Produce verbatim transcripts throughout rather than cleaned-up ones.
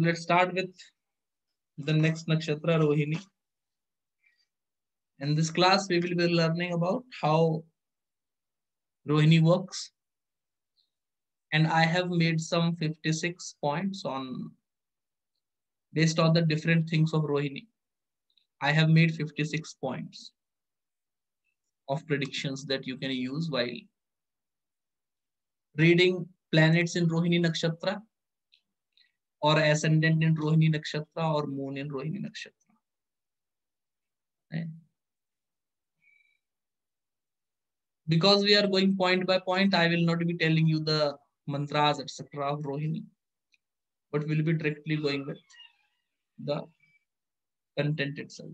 Let's start with the next nakshatra, Rohini. In this class, we will be learning about how Rohini works. And I have made some fifty-six points on based on the different things of Rohini. I have made fifty-six points of predictions that you can use while reading planets in Rohini Nakshatra, or ascendant in Rohini Nakshatra, or moon in Rohini Nakshatra. Okay. Because we are going point by point, I will not be telling you the mantras, et cetera of Rohini, but we'll be directly going with the content itself.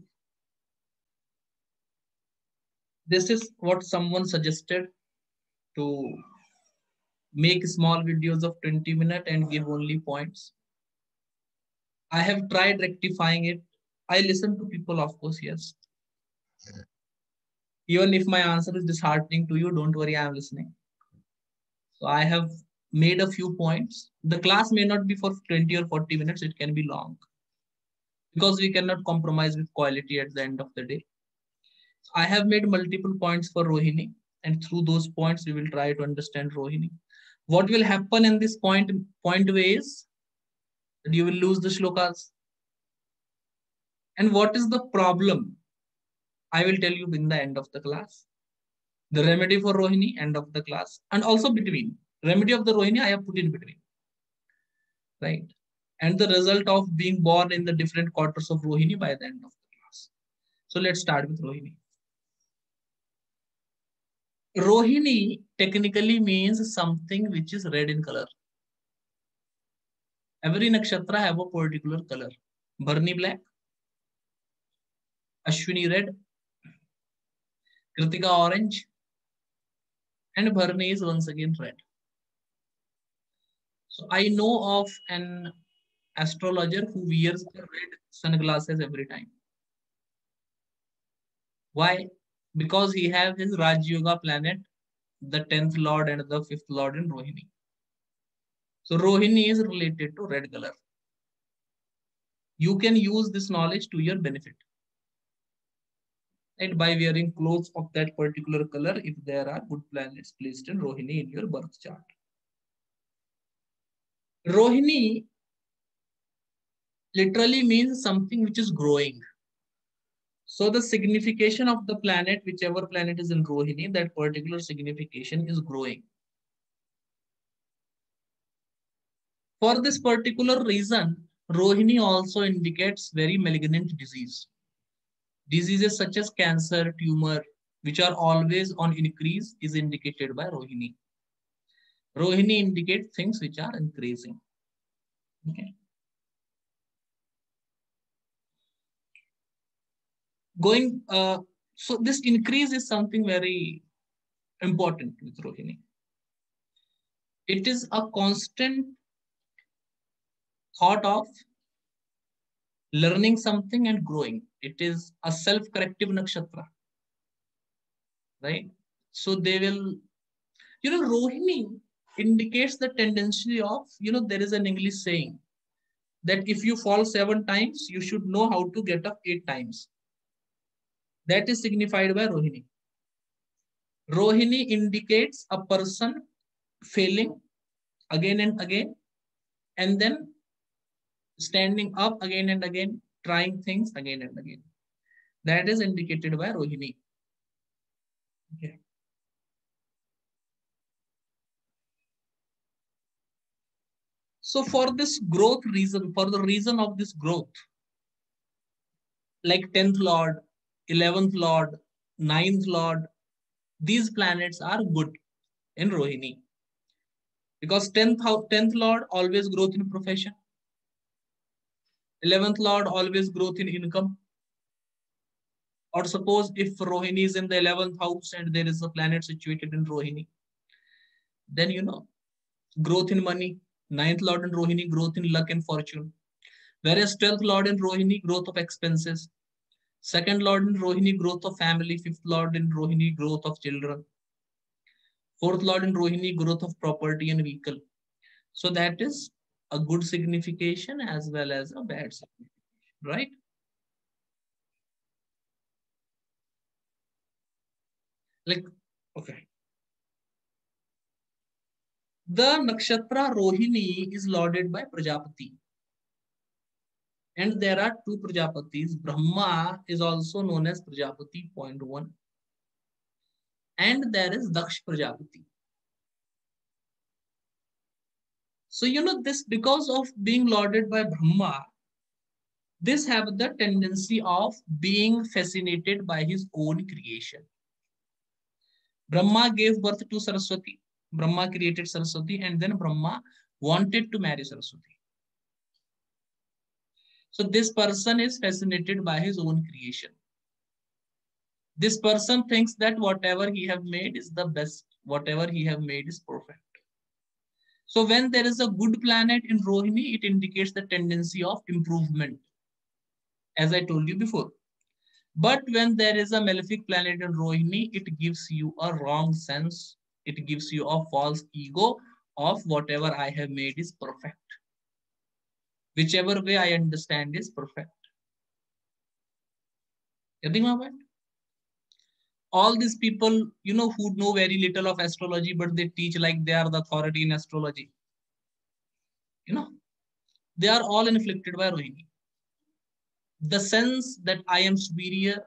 This is what someone suggested, to make small videos of twenty minutes and give only points. I have tried rectifying it. I listen to people, of course, yes. Even if my answer is disheartening to you, don't worry, I am listening. So I have made a few points. The class may not be for twenty or forty minutes. It can be long, because we cannot compromise with quality at the end of the day. So I have made multiple points for Rohini, and through those points, we will try to understand Rohini. What will happen in this point, point way is that you will lose the shlokas. And what is the problem? I will tell you in the end of the class. The remedy for Rohini, end of the class. And also between. Remedy of the Rohini, I have put in between. Right. And the result of being born in the different quarters of Rohini by the end of the class. So let's start with Rohini. Rohini technically means something which is red in color. Every nakshatra have a particular color. Bharani black. Ashwini red. Kritika orange, and Bharani is once again red. So I know of an astrologer who wears the red sunglasses every time. Why? Because he has his Raj Yoga planet, the tenth Lord and the fifth Lord in Rohini. So Rohini is related to red color. You can use this knowledge to your benefit. And by wearing clothes of that particular color, if there are good planets placed in Rohini in your birth chart. Rohini literally means something which is growing. So the signification of the planet, whichever planet is in Rohini, that particular signification is growing. For this particular reason, Rohini also indicates very malignant disease. Diseases such as cancer, tumor, which are always on increase, is indicated by Rohini. Rohini indicates things which are increasing. Okay. Going, uh, so this increase is something very important with Rohini. It is a constant thought of learning something and growing. It is a self-corrective nakshatra, right? So they will, you know, Rohini indicates the tendency of, you know, there is an English saying that if you fall seven times, you should know how to get up eight times. That is signified by Rohini. Rohini indicates a person failing again and again, and then standing up again and again, trying things again and again. That is indicated by Rohini. Okay. So for this growth reason, for the reason of this growth, like tenth Lord, eleventh Lord, ninth Lord, these planets are good in Rohini. Because tenth, tenth Lord, always growth in profession. eleventh Lord, always growth in income. Or suppose if Rohini is in the eleventh house and there is a planet situated in Rohini, then you know, growth in money. ninth Lord in Rohini, growth in luck and fortune. Whereas twelfth Lord in Rohini, growth of expenses. second Lord in Rohini, growth of family. fifth Lord in Rohini, growth of children. fourth Lord in Rohini, growth of property and vehicle. So that is a good signification as well as a bad signification, right? Like, okay. The Nakshatra Rohini is lauded by Prajapati. And there are two Prajapatis. Brahma is also known as Prajapati point one. And there is Daksh Prajapati. So, you know, this, because of being lauded by Brahma, this have the tendency of being fascinated by his own creation. Brahma gave birth to Saraswati. Brahma created Saraswati, and then Brahma wanted to marry Saraswati. So this person is fascinated by his own creation. This person thinks that whatever he have made is the best, whatever he have made is perfect. So when there is a good planet in Rohini, it indicates the tendency of improvement, as I told you before. But when there is a malefic planet in Rohini, it gives you a wrong sense. It gives you a false ego of whatever I have made is perfect. Whichever way I understand is perfect. Getting my point? All these people, you know, who know very little of astrology, but they teach like they are the authority in astrology. You know, they are all inflicted by Rohini. The sense that I am superior,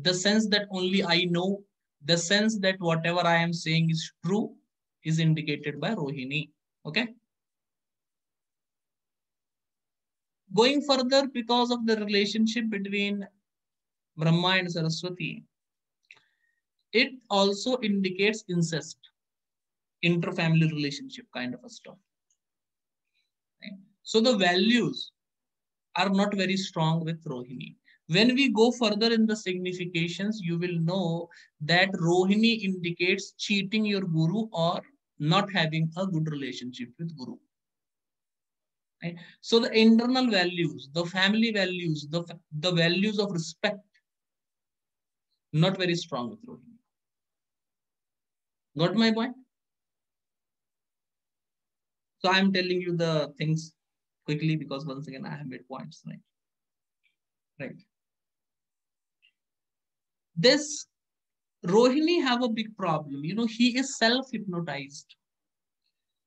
the sense that only I know, the sense that whatever I am saying is true is indicated by Rohini. Okay. Going further, because of the relationship between Brahma and Saraswati, it also indicates incest, inter-family relationship kind of a stuff. Right? So the values are not very strong with Rohini. When we go further in the significations, you will know that Rohini indicates cheating your guru or not having a good relationship with guru. Right? So the internal values, the family values, the, the values of respect, not very strong with Rohini. Got my point? So I'm telling you the things quickly because once again, I have made points, right? Right. This Rohini have a big problem. You know, he is self-hypnotized.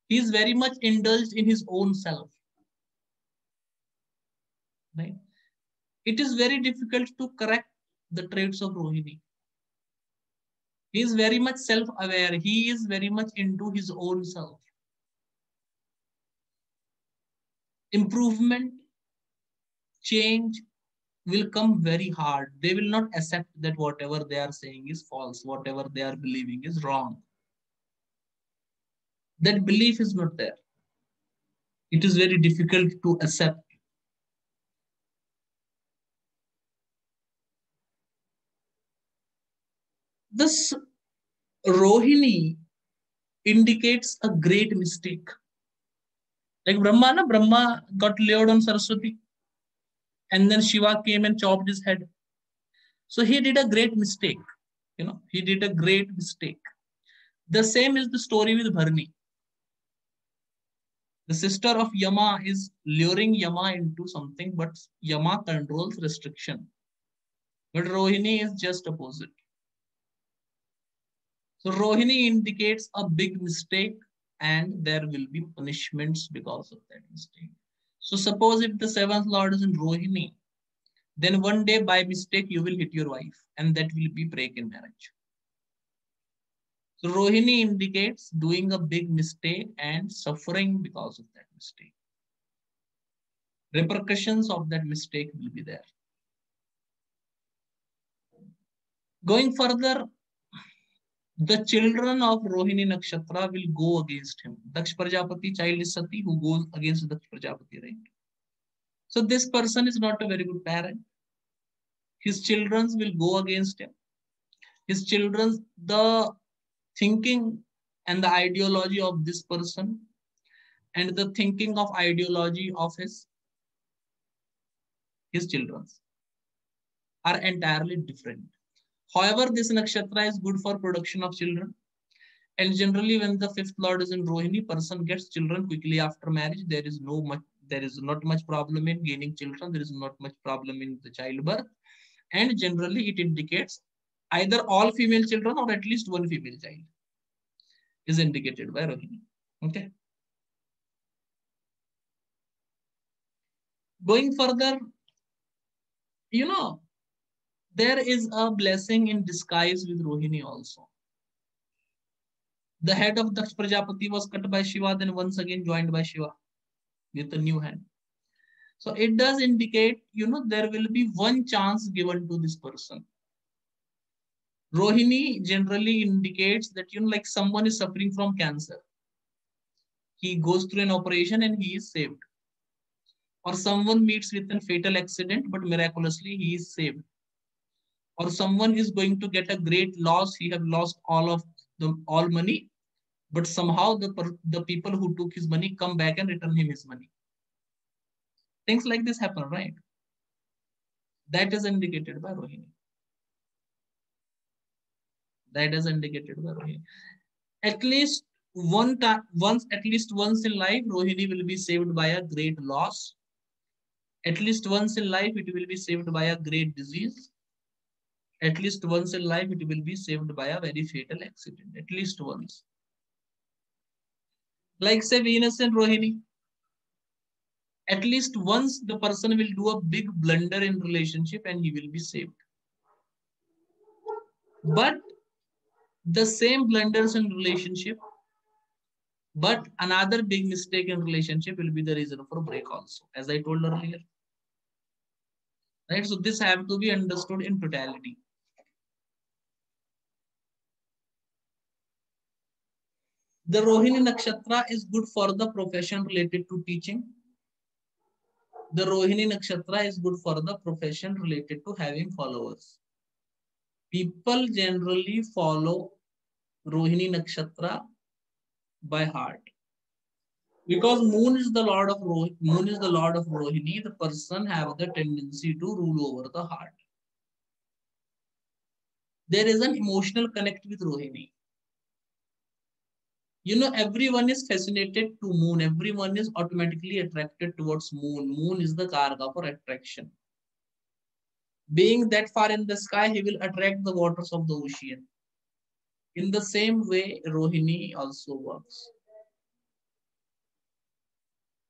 He is very much indulged in his own self. Right? It is very difficult to correct the traits of Rohini. He is very much self-aware. He is very much into his own self. Improvement, change will come very hard. They will not accept that whatever they are saying is false, whatever they are believing is wrong. That belief is not there. It is very difficult to accept. This Rohini indicates a great mistake. Like Brahma, na? Brahma got lured on Saraswati. And then Shiva came and chopped his head. So he did a great mistake. You know, he did a great mistake. The same is the story with Bharani. The sister of Yama is luring Yama into something, but Yama controls restriction. But Rohini is just opposite. So Rohini indicates a big mistake and there will be punishments because of that mistake. So suppose if the seventh lord is in Rohini, then one day by mistake you will hit your wife and that will be break in marriage. So Rohini indicates doing a big mistake and suffering because of that mistake. Repercussions of that mistake will be there. Going further, the children of Rohini Nakshatra will go against him. Daksh Prajapati child is Sati who goes against Daksh Prajapati, right? So this person is not a very good parent. His children will go against him. His children's, the thinking and the ideology of this person and the thinking of ideology of his, his children are entirely different. However, this nakshatra is good for production of children. And generally, when the fifth lord is in Rohini, person gets children quickly after marriage. There is no much, there is not much problem in gaining children. There is not much problem in the childbirth. And generally, it indicates either all female children or at least one female child is indicated by Rohini. Okay. Going further, you know, there is a blessing in disguise with Rohini also. The head of Daksh Prajapati was cut by Shiva, then once again joined by Shiva with a new hand. So it does indicate, you know, there will be one chance given to this person. Rohini generally indicates that, you know, like someone is suffering from cancer. He goes through an operation and he is saved. Or someone meets with a fatal accident, but miraculously he is saved. Or someone is going to get a great loss. He has lost all of the all money, but somehow the, the people who took his money come back and return him his money. Things like this happen, right? That is indicated by Rohini. That is indicated by Rohini. At least one time, once, at least once in life, Rohini will be saved by a great loss. At least once in life, it will be saved by a great disease. At least once in life, it will be saved by a very fatal accident. At least once. Like say Venus and Rohini. At least once the person will do a big blunder in relationship and he will be saved. But the same blunders in relationship, but another big mistake in relationship will be the reason for break also, as I told earlier. Right? So this have to be understood in totality. The Rohini Nakshatra is good for the profession related to teaching. The Rohini Nakshatra is good for the profession related to having followers. People generally follow Rohini Nakshatra by heart. Because moon is the lord of Rohini, moon is the lord of Rohini, the person have the tendency to rule over the heart. There is an emotional connect with Rohini. You know, everyone is fascinated to moon. Everyone is automatically attracted towards moon. Moon is the karga for attraction. Being that far in the sky, he will attract the waters of the ocean. In the same way, Rohini also works.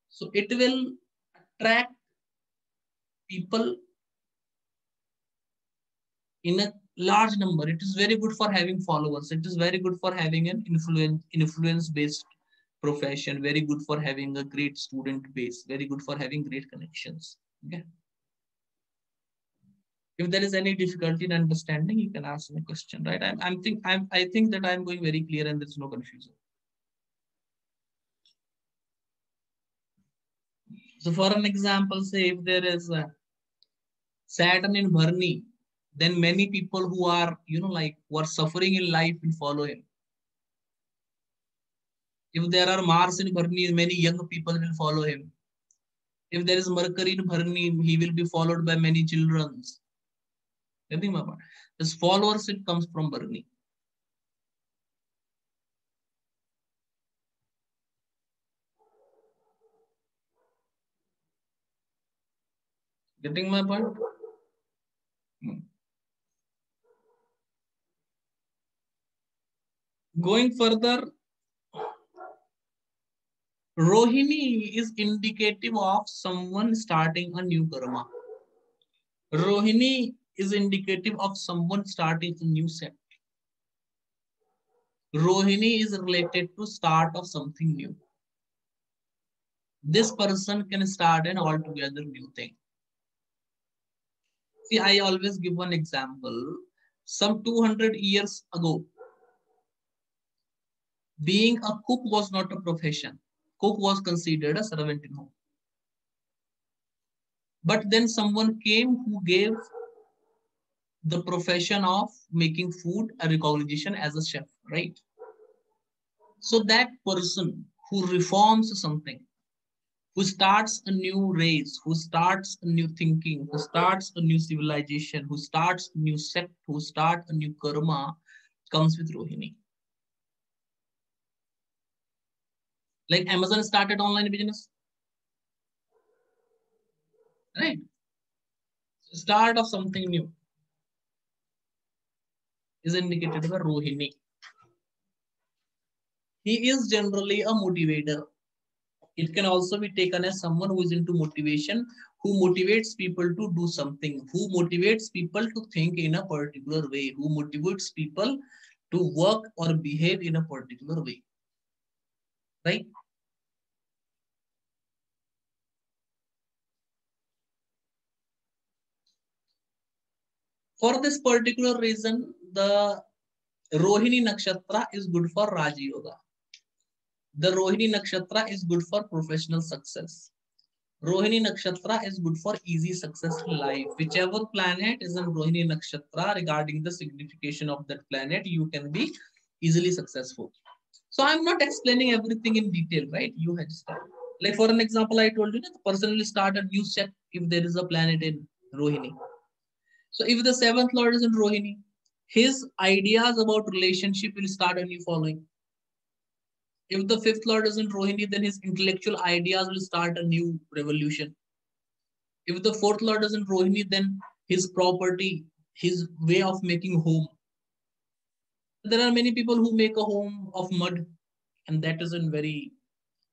So it will attract people in a large number. It is very good for having followers. It is very good for having an influence, influence-based profession. Very good for having a great student base. Very good for having great connections. Okay. If there is any difficulty in understanding, you can ask me a question. Right? I'm, I'm think I'm I think that I'm going very clear and there's no confusion. So for an example, say if there is a Saturn in Bharani, then many people who are, you know, like who are suffering in life will follow him. If there are Mars in Bharani, many young people will follow him. If there is Mercury in Bharani, he will be followed by many children. His followers, it comes from Bharani. Getting my point? Hmm. Going further, Rohini is indicative of someone starting a new karma. Rohini is indicative of someone starting a new sect. Rohini is related to start of something new. This person can start an altogether new thing. See, I always give one example. Some two hundred years ago, being a cook was not a profession. Cook was considered a servant in home. But then someone came who gave the profession of making food a recognition as a chef, right? So that person who reforms something, who starts a new race, who starts a new thinking, who starts a new civilization, who starts a new sect, who starts a new karma, comes with Rohini. like Amazon started online business, right? Start of something new is indicated by Rohini. He is generally a motivator. It can also be taken as someone who is into motivation, who motivates people to do something, who motivates people to think in a particular way, who motivates people to work or behave in a particular way, right? For this particular reason, the Rohini Nakshatra is good for Raj Yoga. The Rohini Nakshatra is good for professional success. Rohini Nakshatra is good for easy success in life. Whichever planet is in Rohini Nakshatra, regarding the signification of that planet, you can be easily successful. So I'm not explaining everything in detail, right? You have started. Like for an example, I told you that the person will start a news check if there is a planet in Rohini. So if the seventh lord is in Rohini, his ideas about relationship will start only following. If the fifth lord is in Rohini, then his intellectual ideas will start a new revolution. If the fourth lord is in Rohini, then his property, his way of making home. There are many people who make a home of mud, and that is in very,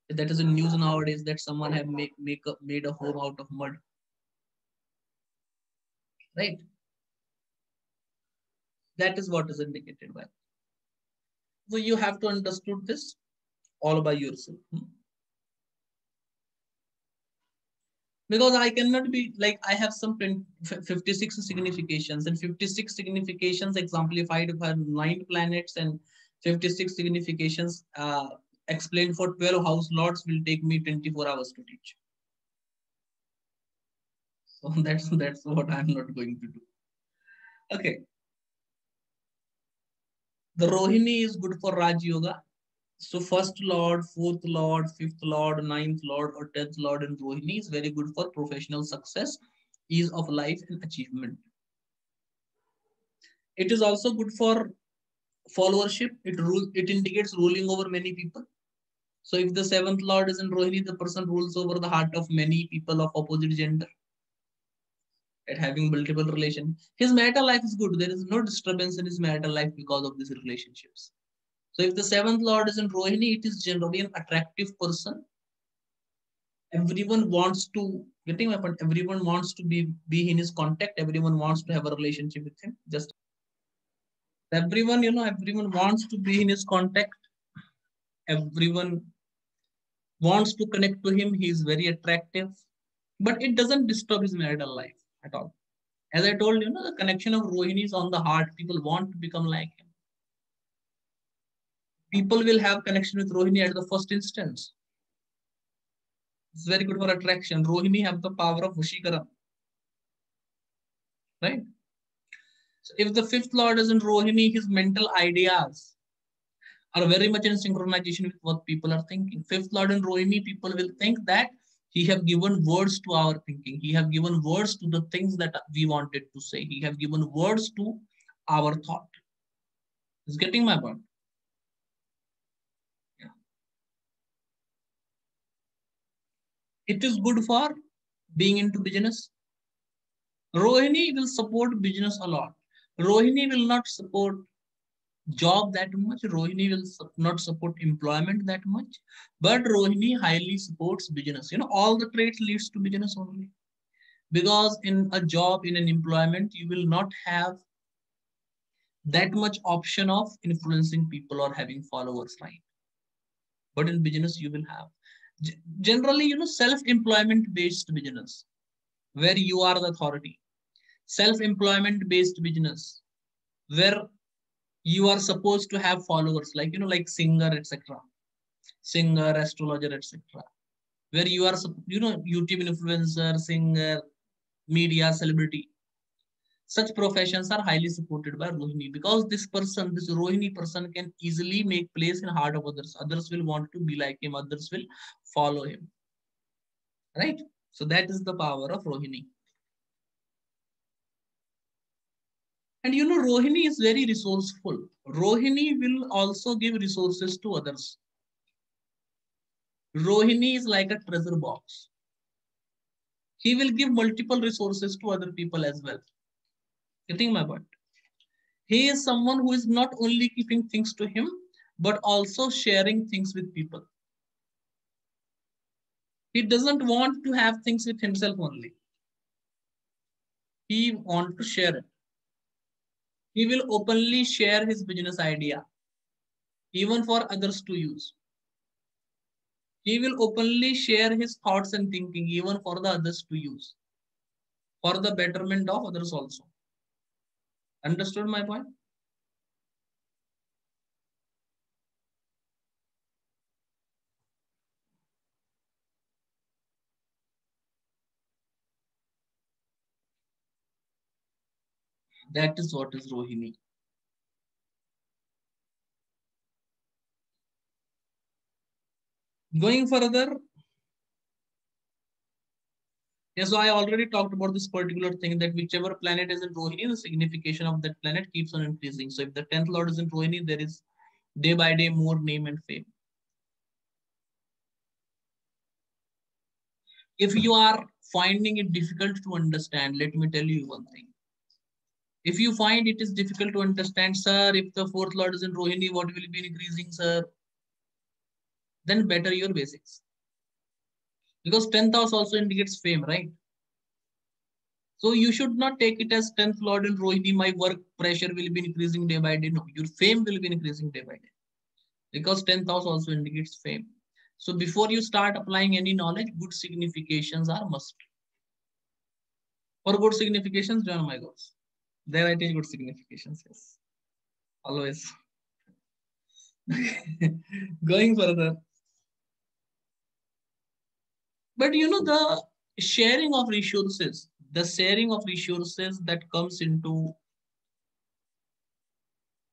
that is in news nowadays, that someone have make, make a, made a home out of mud, right? That is what is indicated by. So you have to understand this all by yourself. Because I cannot be like, I have some fifty-six significations, and fifty-six significations exemplified by nine planets, and fifty-six significations uh, explained for twelve house lords will take me twenty-four hours to teach. So that's, that's what I'm not going to do. Okay. The Rohini is good for Raj Yoga. So first lord, fourth lord, fifth lord, ninth lord or tenth lord in Rohini is very good for professional success, ease of life and achievement. It is also good for followership. It, rule, it indicates ruling over many people. So if the seventh lord is in Rohini, the person rules over the heart of many people of opposite gender. At having multiple relations. His marital life is good. There is no disturbance in his marital life because of these relationships. So if the seventh lord is in Rohini, it is generally an attractive person. Everyone wants to, getting my point, everyone wants to be, be in his contact. Everyone wants to have a relationship with him. Just everyone, you know, everyone wants to be in his contact. Everyone wants to connect to him. He is very attractive, but it doesn't disturb his marital life at all. As I told you, know, the connection of Rohini is on the heart. People want to become like him. People will have connection with Rohini at the first instance. It's very good for attraction. Rohini have the power of Vashikaran. Right? So if the fifth lord is in Rohini, his mental ideas are very much in synchronization with what people are thinking. Fifth lord in Rohini, people will think that he have given words to our thinking. He have given words to the things that we wanted to say. He have given words to our thought. Is getting my point? Yeah. It is good for being into business. Rohini will support business a lot. Rohini will not support job that much. Rohini will not support employment that much, but Rohini highly supports business. You know, all the traits leads to business only, because in a job, in an employment, you will not have that much option of influencing people or having followers, right? But in business, you will have G generally, you know, self-employment based business where you are the authority, self-employment based business where you are supposed to have followers, like, you know, like singer, et cetera. Singer, astrologer, et cetera. Where you are, you know, YouTube influencer, singer, media, celebrity. Such professions are highly supported by Rohini, because this person, this Rohini person can easily make place in the heart of others. Others will want to be like him. Others will follow him. Right? So that is the power of Rohini. And you know, Rohini is very resourceful. Rohini will also give resources to others. Rohini is like a treasure box. He will give multiple resources to other people as well. Getting my point? He is someone who is not only keeping things to him, but also sharing things with people. He doesn't want to have things with himself only. He wants to share it. He will openly share his business idea, even for others to use. He will openly share his thoughts and thinking, even for the others to use, for the betterment of others also. Understood my point? That is what is Rohini. Going further, yeah, so I already talked about this particular thing that whichever planet is in Rohini, the signification of that planet keeps on increasing. So if the tenth Lord is in Rohini, there is day by day more name and fame. If you are finding it difficult to understand, let me tell you one thing. If you find it is difficult to understand, sir, if the fourth Lord is in Rohini, what will be increasing, sir? Then better your basics. Because tenth house also indicates fame, right? So you should not take it as tenth Lord in Rohini, my work pressure will be increasing day by day. No, your fame will be increasing day by day. Because tenth house also indicates fame. So before you start applying any knowledge, good significations are must. For good significations, join my goals. There I take good significations, yes. Always. Going further. But you know, the sharing of resources, the sharing of resources that comes into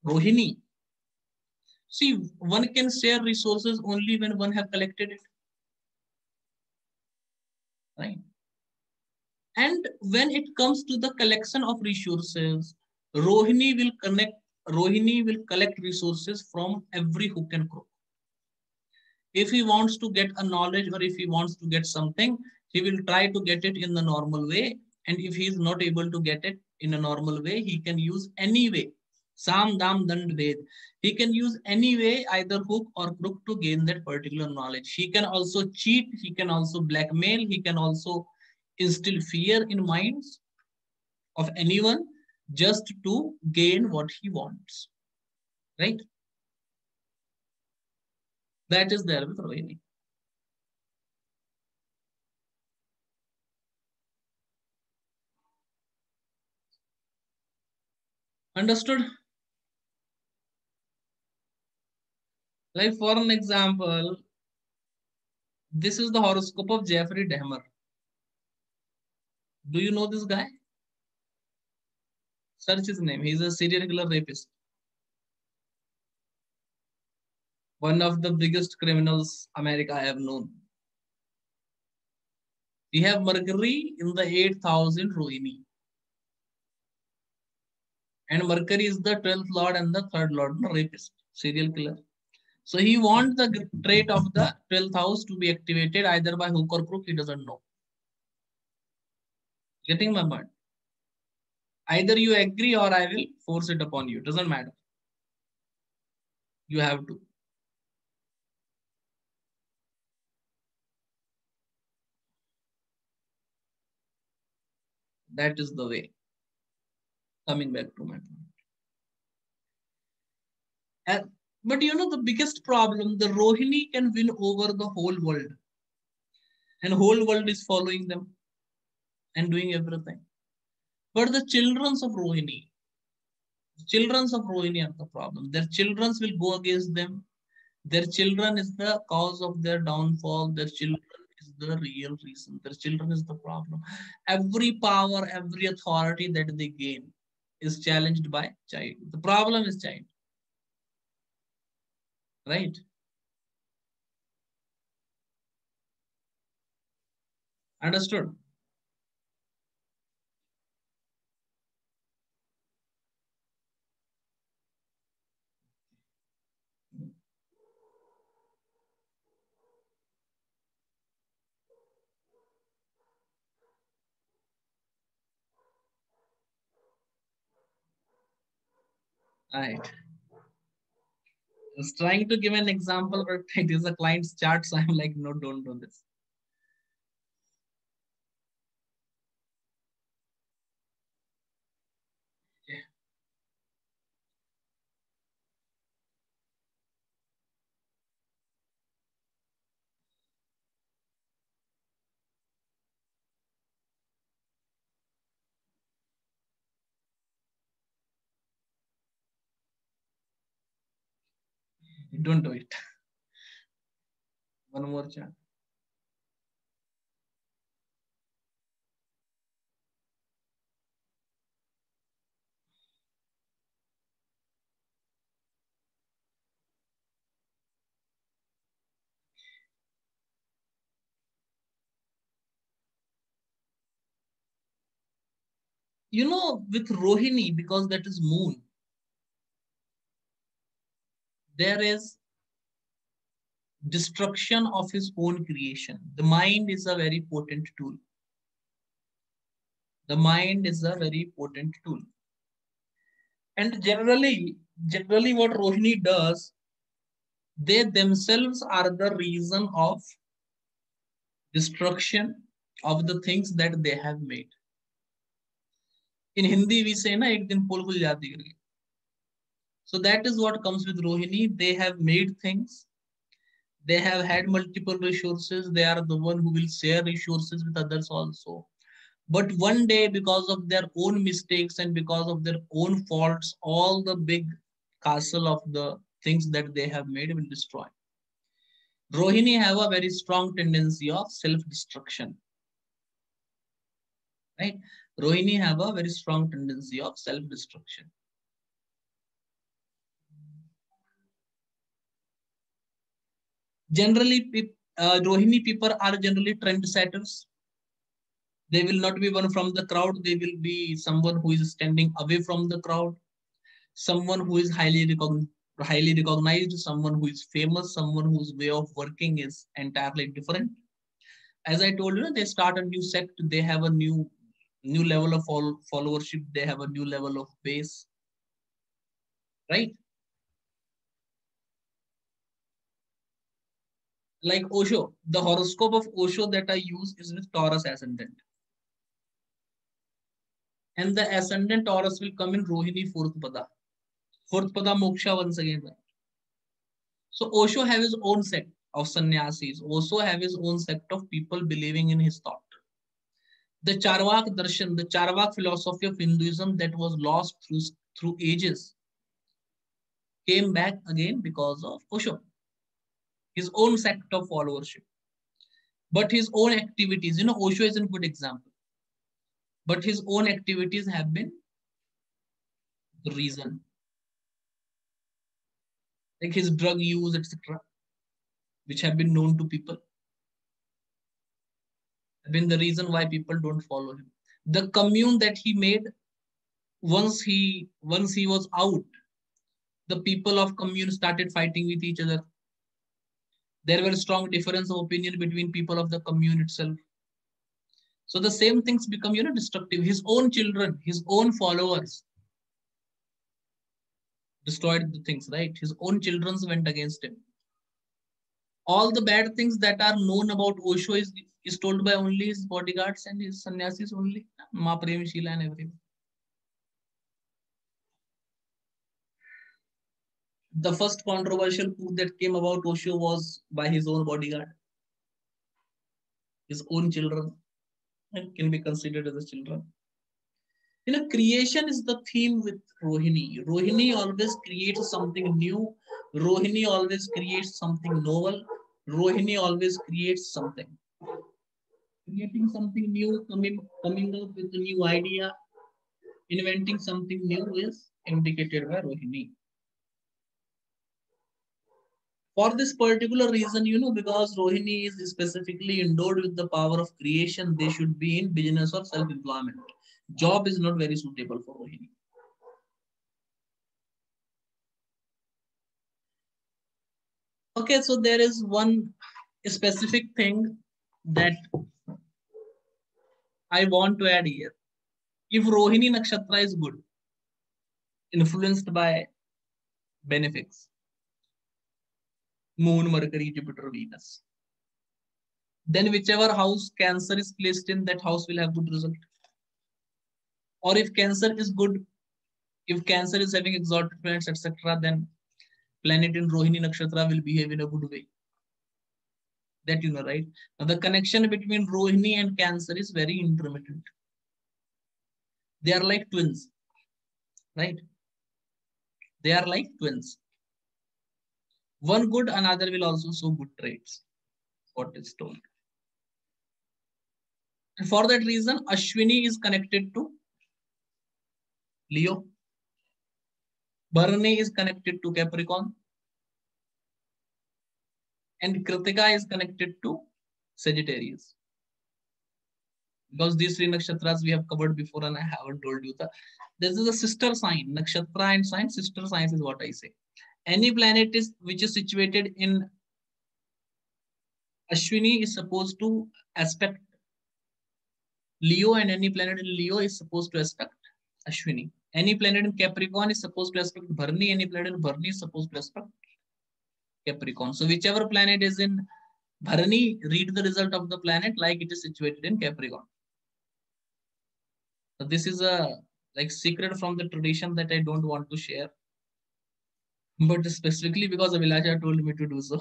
Rohini. See, one can share resources only when one have collected it. Right? And when it comes to the collection of resources, Rohini will connect, Rohini will collect resources from every hook and crook. If he wants to get a knowledge or if he wants to get something, he will try to get it in the normal way. And if he is not able to get it in a normal way, he can use any way. Sam, dam, dand, ved. He can use any way, either hook or crook, to gain that particular knowledge. He can also cheat. He can also blackmail. He can also instill fear in minds of anyone just to gain what he wants. Right? That is there with Rohini. Understood? Like for an example, this is the horoscope of Jeffrey Dahmer. Do you know this guy? Search his name. He is a serial killer rapist. One of the biggest criminals America I have known. We have Mercury in the eight thousand Rohini. And Mercury is the twelfth Lord and the third Lord, no, rapist, serial killer. So he wants the trait of the twelfth house to be activated either by hook or crook, he doesn't know. Getting my point? Either you agree or I will force it upon you. Doesn't matter. You have to. That is the way. Coming back to my point. Uh, but you know the biggest problem, the Rohini can win over the whole world. And whole world is following them and doing everything. But the children of Rohini, children of Rohini are the problem. Their children will go against them. Their children is the cause of their downfall. Their children is the real reason. Their children is the problem. Every power, every authority that they gain is challenged by child. The problem is child. Right? Understood? Right. I was trying to give an example, but it is a client's chart, so I'm like, no, don't do this. Don't do it. One more chart. You know, with Rohini, because that is moon, there is destruction of his own creation. The mind is a very potent tool. The mind is a very potent tool. And generally, generally what Rohini does, they themselves are the reason of destruction of the things that they have made. In Hindi, we say, na, ek din pol kul jaati hai. So that is what comes with Rohini. They have made things. They have had multiple resources. They are the one who will share resources with others also. But one day, because of their own mistakes and because of their own faults, all the big castle of the things that they have made will destroy. Rohini have a very strong tendency of self-destruction. Right? Rohini have a very strong tendency of self-destruction. Generally, uh, Rohini people are generally trendsetters. They will not be one from the crowd. They will be someone who is standing away from the crowd, someone who is highly, recogn highly recognized, someone who is famous, someone whose way of working is entirely different. As I told you, they start a new sect. They have a new, new level of followership. They have a new level of base, right? Like Osho, the horoscope of Osho that I use is with Taurus ascendant. And the ascendant Taurus will come in Rohini fourth pada. Fourth pada moksha once again. So Osho have his own sect of sannyasis. Osho have his own sect of people believing in his thought. The Charvak Darshan, the Charvak philosophy of Hinduism that was lost through, through ages, came back again because of Osho. His own sect of followership, but his own activities, you know, Osho is a good example, but his own activities have been the reason, like his drug use, et cetera, which have been known to people, have been the reason why people don't follow him. The commune that he made, once he, once he was out, the people of commune started fighting with each other. There were strong differences of opinion between people of the commune itself. So the same things become, you know, destructive. His own children, his own followers destroyed the things, right? His own children went against him. All the bad things that are known about Osho is, is told by only his bodyguards and his sannyasis only. Ma Premi Sheila and everyone. The first controversial coup that came about Osho was by his own bodyguard. His own children, and can be considered as children. You know, creation is the theme with Rohini. Rohini always creates something new. Rohini always creates something novel. Rohini always creates something. Creating something new, coming, coming up with a new idea, inventing something new is indicated by Rohini. For this particular reason, you know, because Rohini is specifically endowed with the power of creation, they should be in business or self-employment. Job is not very suitable for Rohini. Okay, so there is one specific thing that I want to add here. If Rohini Nakshatra is good, influenced by benefits, Moon, Mercury, Jupiter, Venus. Then whichever house Cancer is placed in, that house will have good result. Or if Cancer is good, if Cancer is having exalted planets, et cetera, then planet in Rohini Nakshatra will behave in a good way. That you know, right? Now the connection between Rohini and Cancer is very intermittent. They are like twins, right? They are like twins. One good, another will also show good traits. What is told. And for that reason, Ashwini is connected to Leo. Bharani is connected to Capricorn. And Kritika is connected to Sagittarius. Because these three nakshatras we have covered before and I haven't told you that. This is a sister sign. Nakshatra and sign, sister signs is what I say. Any planet is which is situated in Ashwini is supposed to aspect Leo, and any planet in Leo is supposed to aspect Ashwini. Any planet in Capricorn is supposed to aspect Bharani. Any planet in Bharani is supposed to aspect Capricorn. So whichever planet is in Bharani, read the result of the planet like it is situated in Capricorn. So this is a like secret from the tradition that I don't want to share. But specifically because Abhilasha told me to do so.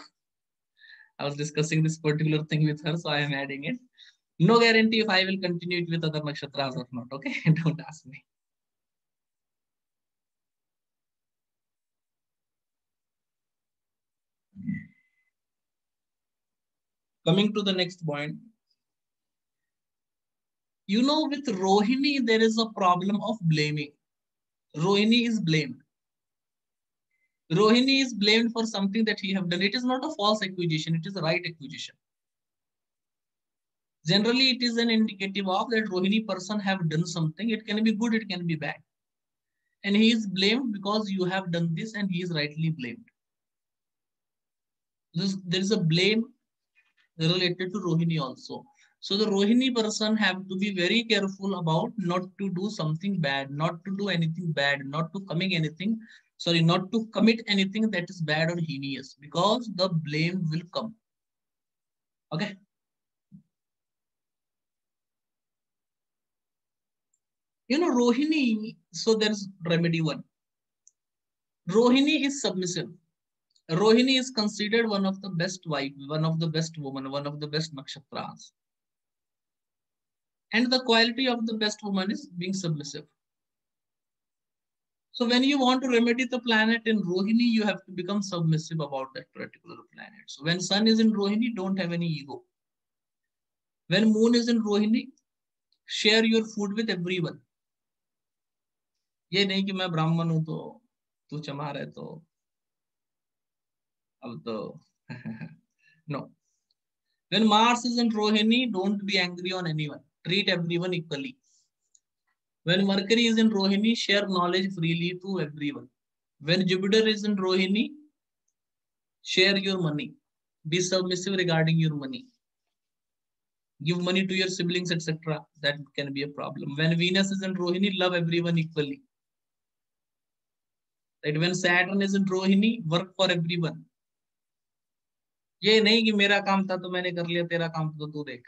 I was discussing this particular thing with her, so I am adding it. No guarantee if I will continue it with other nakshatras or not, okay? Don't ask me. Coming to the next point. You know, with Rohini, there is a problem of blaming. Rohini is blamed. Rohini is blamed for something that he have done. It is not a false accusation. It is a right accusation. Generally, it is an indicative of that Rohini person have done something. It can be good. It can be bad. And he is blamed because you have done this and he is rightly blamed. This, there is a blame related to Rohini also. So the Rohini person have to be very careful about not to do something bad, not to do anything bad, not to coming anything. Sorry, not to commit anything that is bad or heinous, because the blame will come. Okay. You know, Rohini, so there's remedy one. Rohini is submissive. Rohini is considered one of the best wife, one of the best woman, one of the best nakshatras. And the quality of the best woman is being submissive. So when you want to remedy the planet in Rohini, you have to become submissive about that particular planet. So when Sun is in Rohini, don't have any ego. When Moon is in Rohini, share your food with everyone. ये नहीं कि मैं ब्राह्मण हूँ तो तू चमार है तो अब तो no. When Mars is in Rohini, don't be angry on anyone. Treat everyone equally. When Mercury is in Rohini, share knowledge freely to everyone. When Jupiter is in Rohini, share your money. Be submissive regarding your money. Give money to your siblings, et cetera. That can be a problem. When Venus is in Rohini, love everyone equally. Right? When Saturn is in Rohini, work for everyone. ये नहीं कि मेरा काम था तो मैंने कर लिया, तेरा काम तो तू देख.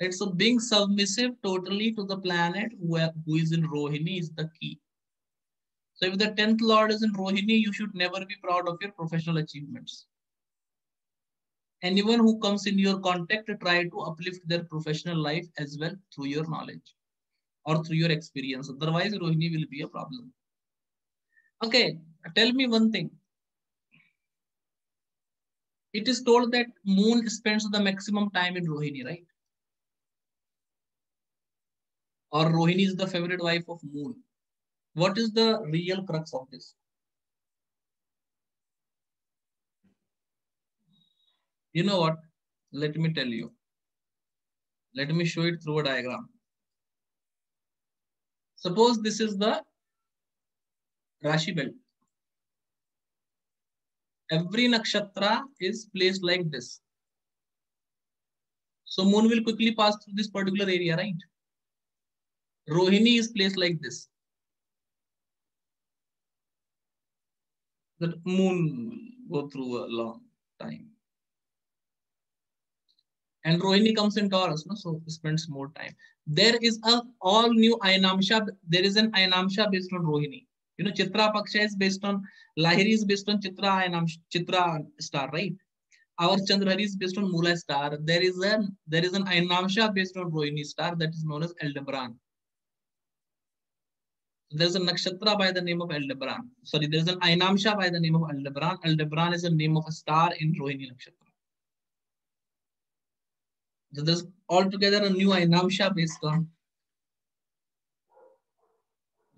Right, so being submissive totally to the planet who is in Rohini is the key. So if the tenth Lord is in Rohini, you should never be proud of your professional achievements. Anyone who comes in your contact, try to uplift their professional life as well through your knowledge or through your experience. Otherwise, Rohini will be a problem. Okay, tell me one thing. It is told that Moon spends the maximum time in Rohini, right? Or Rohini is the favorite wife of Moon. What is the real crux of this? You know what? Let me tell you. Let me show it through a diagram. Suppose this is the Rashi belt. Every nakshatra is placed like this. So Moon will quickly pass through this particular area, right? Rohini is placed like this. that moon will go through a long time. And Rohini comes in Taurus, no? So spends more time. There is a all new Ayanamsha. There is an Ayanamsha based on Rohini. You know, Chitra Paksha is based on, Lahiri is based on Chitra Ayanamsha, Chitra star, right? Our Chandrahari is based on Mula star. There is an there is an Ayanamsha based on Rohini star that is known as Aldebaran. There's a nakshatra by the name of Aldebaran. Sorry, there's an Ayanamsha by the name of Aldebaran. Aldebaran is the name of a star in Rohini Nakshatra. So there's altogether a new Ayanamsha based on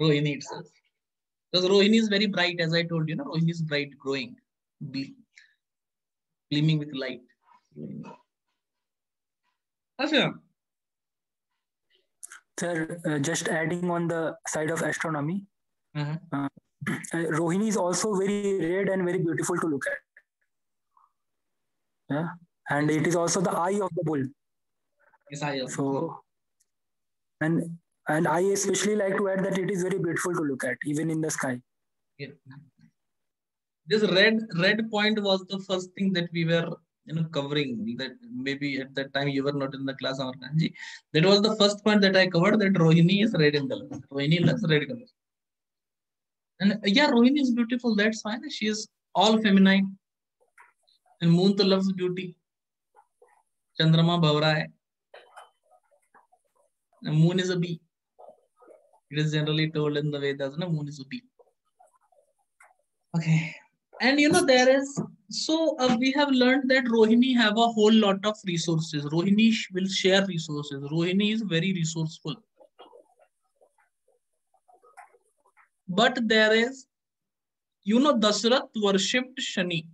Rohini itself. Because Rohini is very bright, as I told you, no? Rohini is bright, growing, gleaming with light. Asha. Sir, uh, just adding on the side of astronomy, uh-huh. uh, uh, Rohini is also very red and very beautiful to look at. Yeah, and it is also the eye of the bull. Yes, eye. So, and and I especially like to add that it is very beautiful to look at, even in the sky. Yeah. This red red point was the first thing that we were, you know, covering, that maybe at that time you were not in the class. That was the first point that I covered, that Rohini is red in color. Rohini loves red color. And yeah, Rohini is beautiful. That's fine. She is all feminine. And moon to loves beauty. Chandrama Bhavra hai. And moon is a bee. It is generally told in the Vedas, no? Moon is a bee. Okay. And you know, there is, so uh, we have learned that Rohini have a whole lot of resources. Rohini sh will share resources. Rohini is very resourceful. But there is, you know, Dasrath worshipped Shani.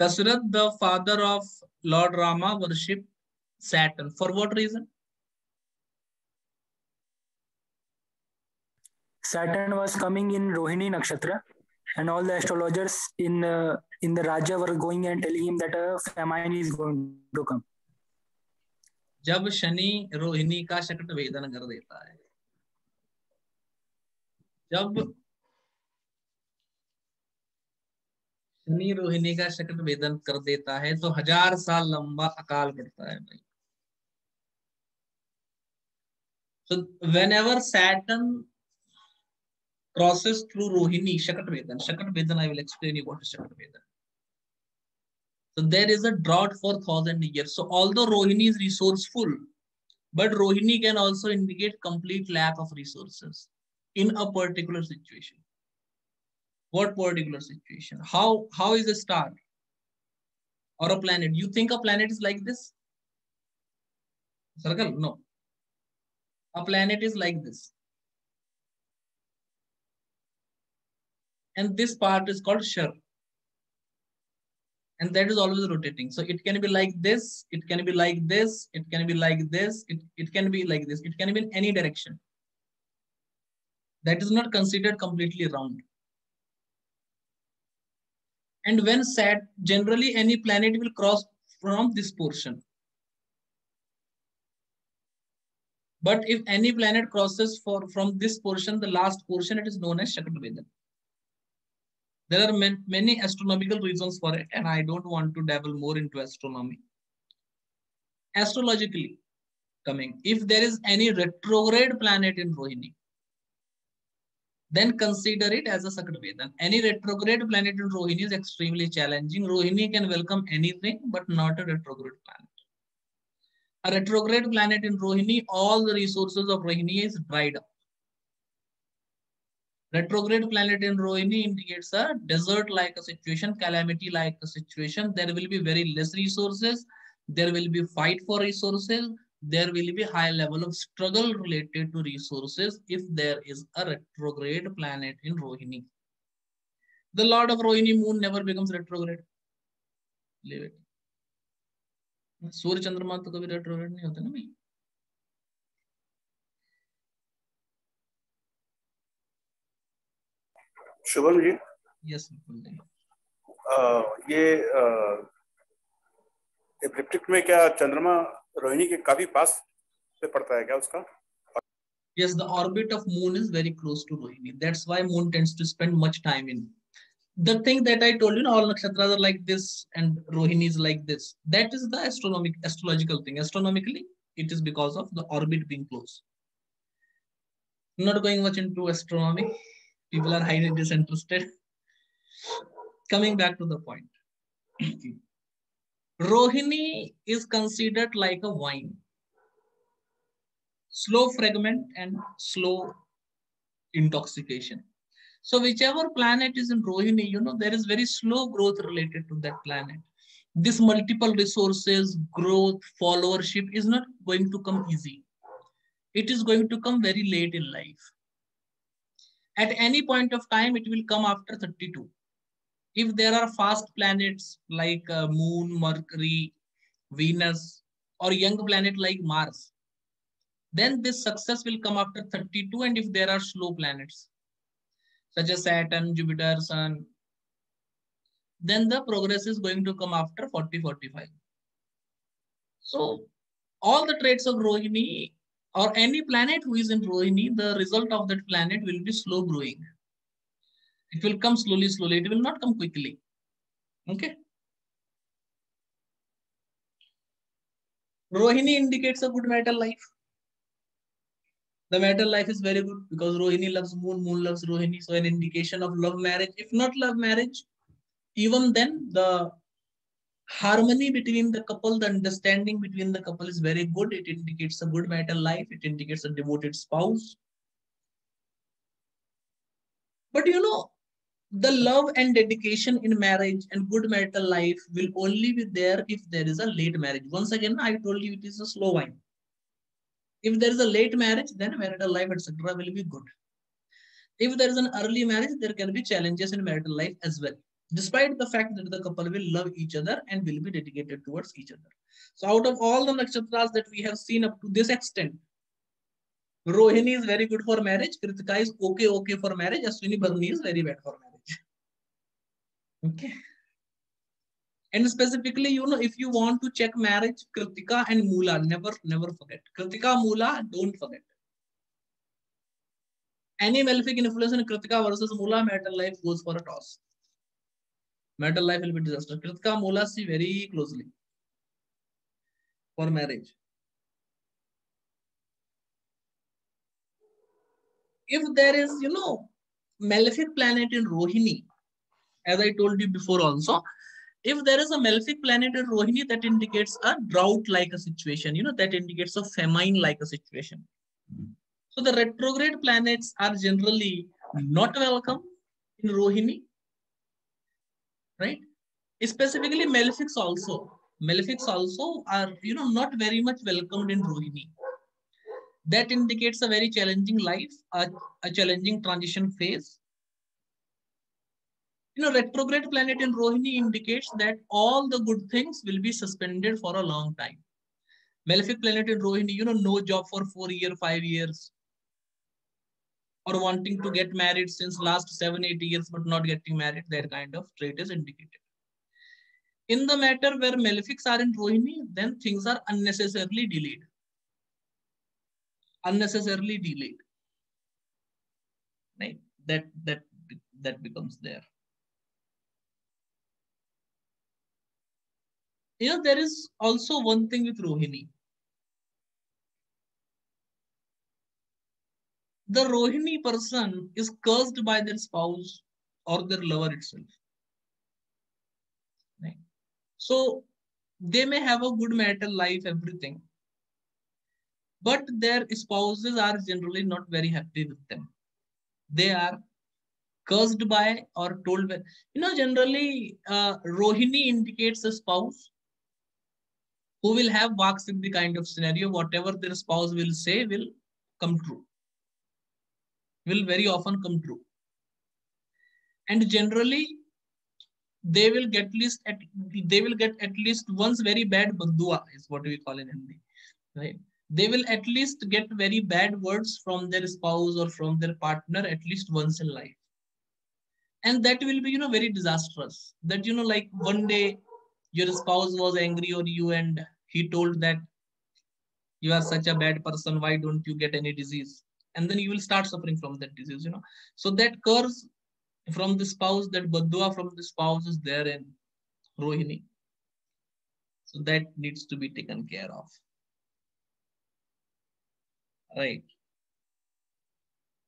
Dasrath, the father of Lord Rama, worshipped Saturn. For what reason? Saturn was coming in Rohini Nakshatra, and all the astrologers in uh, in the Raja were going and telling him that a famine is going to come. Jab Shani Rohini ka shakat vedan kar deta hai. Jab Shani Rohini ka shakat vedan kar deta hai, to हजार साल लंबा अकाल पड़ता है भाई. So whenever Saturn crosses through Rohini, Shakat Vedan. Shakat Vedan, I will explain you what is Shakat Vedan. So there is a drought for thousand years. So although Rohini is resourceful, but Rohini can also indicate complete lack of resources in a particular situation. What particular situation? How, how is a star or a planet? You think a planet is like this? Circle? No. A planet is like this. And this part is called Shar. And that is always rotating. So it can be like this, it can be like this, it can be like this, it, it can be like this. It can be in any direction. That is not considered completely round. And when Saturn, generally any planet will cross from this portion. But if any planet crosses for, from this portion, the last portion, it is known as Shakat Vedan. There are man, many astronomical reasons for it, and I don't want to dabble more into astronomy. Astrologically coming, if there is any retrograde planet in Rohini, then consider it as a Shakat Vedan. Any retrograde planet in Rohini is extremely challenging. Rohini can welcome anything, but not a retrograde planet. A retrograde planet in Rohini, all the resources of Rohini is dried up. Retrograde planet in Rohini indicates a desert-like a situation, calamity-like a situation. There will be very less resources. There will be fight for resources. There will be high level of struggle related to resources if there is a retrograde planet in Rohini. The Lord of Rohini moon never becomes retrograde. Leave it. Surya Chandrama to kabhi retrograde nahi hota na bhai. Shubham ji, yes, uh, ये elliptic uh, में क्या चंद्रमा रोहिणी के काफी पास पे पड़ता है क्या उसका? Yes, the orbit of moon is very close to Rohini. That's why moon tends to spend much time in. The thing that I told you, all nakshatras are like this and Rohini is like this. That is the astronomic, astrological thing. Astronomically, it is because of the orbit being close. Not going much into astronomy. People are highly disinterested. Coming back to the point. Rohini is considered like a wine. Slow fragment and slow intoxication. So whichever planet is in Rohini, you know, there is very slow growth related to that planet. This multiple resources, growth, followership is not going to come easy. It is going to come very late in life. At any point of time, it will come after thirty-two. If there are fast planets like uh, Moon, Mercury, Venus, or young planet like Mars, then this success will come after thirty-two. And if there are slow planets, such as Saturn, Jupiter, Sun, then the progress is going to come after forty, forty-five. So all the traits of Rohini or any planet who is in Rohini, the result of that planet will be slow growing. It will come slowly, slowly. It will not come quickly. Okay. Rohini indicates a good marital life. The marital life is very good because Rohini loves Moon, Moon loves Rohini. So an indication of love marriage. If not love marriage, even then the harmony between the couple, the understanding between the couple is very good. It indicates a good marital life. It indicates a devoted spouse. But you know, the love and dedication in marriage and good marital life will only be there if there is a late marriage. Once again, I told you it is a slow wine. If there is a late marriage, then marital life, et cetera will be good. If there is an early marriage, there can be challenges in marital life as well. Despite the fact that the couple will love each other and will be dedicated towards each other. So out of all the nakshatras that we have seen up to this extent, Rohini is very good for marriage. Kritika is okay, okay for marriage. Ashwini, Bharani is very bad for marriage. Okay. And specifically, you know, if you want to check marriage, Kritika and Mula, never, never forget. Kritika, Mula, don't forget. Any malefic influence in Kritika versus Mula, marital life goes for a toss. Marital life will be disaster. Kritika, Mula, see very closely for marriage. If there is, you know, malefic planet in Rohini, as I told you before also, if there is a malefic planet in Rohini, that indicates a drought-like a situation, you know, that indicates a famine-like a situation. So the retrograde planets are generally not welcome in Rohini, right? Specifically, malefics also. Malefics also are, you know, not very much welcomed in Rohini. That indicates a very challenging life, a, a challenging transition phase. You know, retrograde planet in Rohini indicates that all the good things will be suspended for a long time. Malefic planet in Rohini, you know, no job for four years, five years. Or wanting to get married since last seven, eight years, but not getting married, that kind of trait is indicated. In the matter where malefics are in Rohini, then things are unnecessarily delayed. Unnecessarily delayed, right? That that that becomes there. You know, there is also one thing with Rohini. The Rohini person is cursed by their spouse or their lover itself. Right? So they may have a good marital life, everything. But their spouses are generally not very happy with them. They are cursed by or told by. You know, generally, uh, Rohini indicates a spouse who will have Vaksiddhi kind of scenario. Whatever their spouse will say will come true. Will very often come true. And generally, they will get at least at, they will get at least once very bad baddua is what we call in Hindi, right? They will at least get very bad words from their spouse or from their partner at least once in life. And that will be, you know, very disastrous. That, you know, like one day your spouse was angry on you and he told that you are such a bad person. Why don't you get any disease? and then you will start suffering from that disease, you know. So that curse from the spouse, that baddua from the spouse is there in Rohini. So that needs to be taken care of. Right.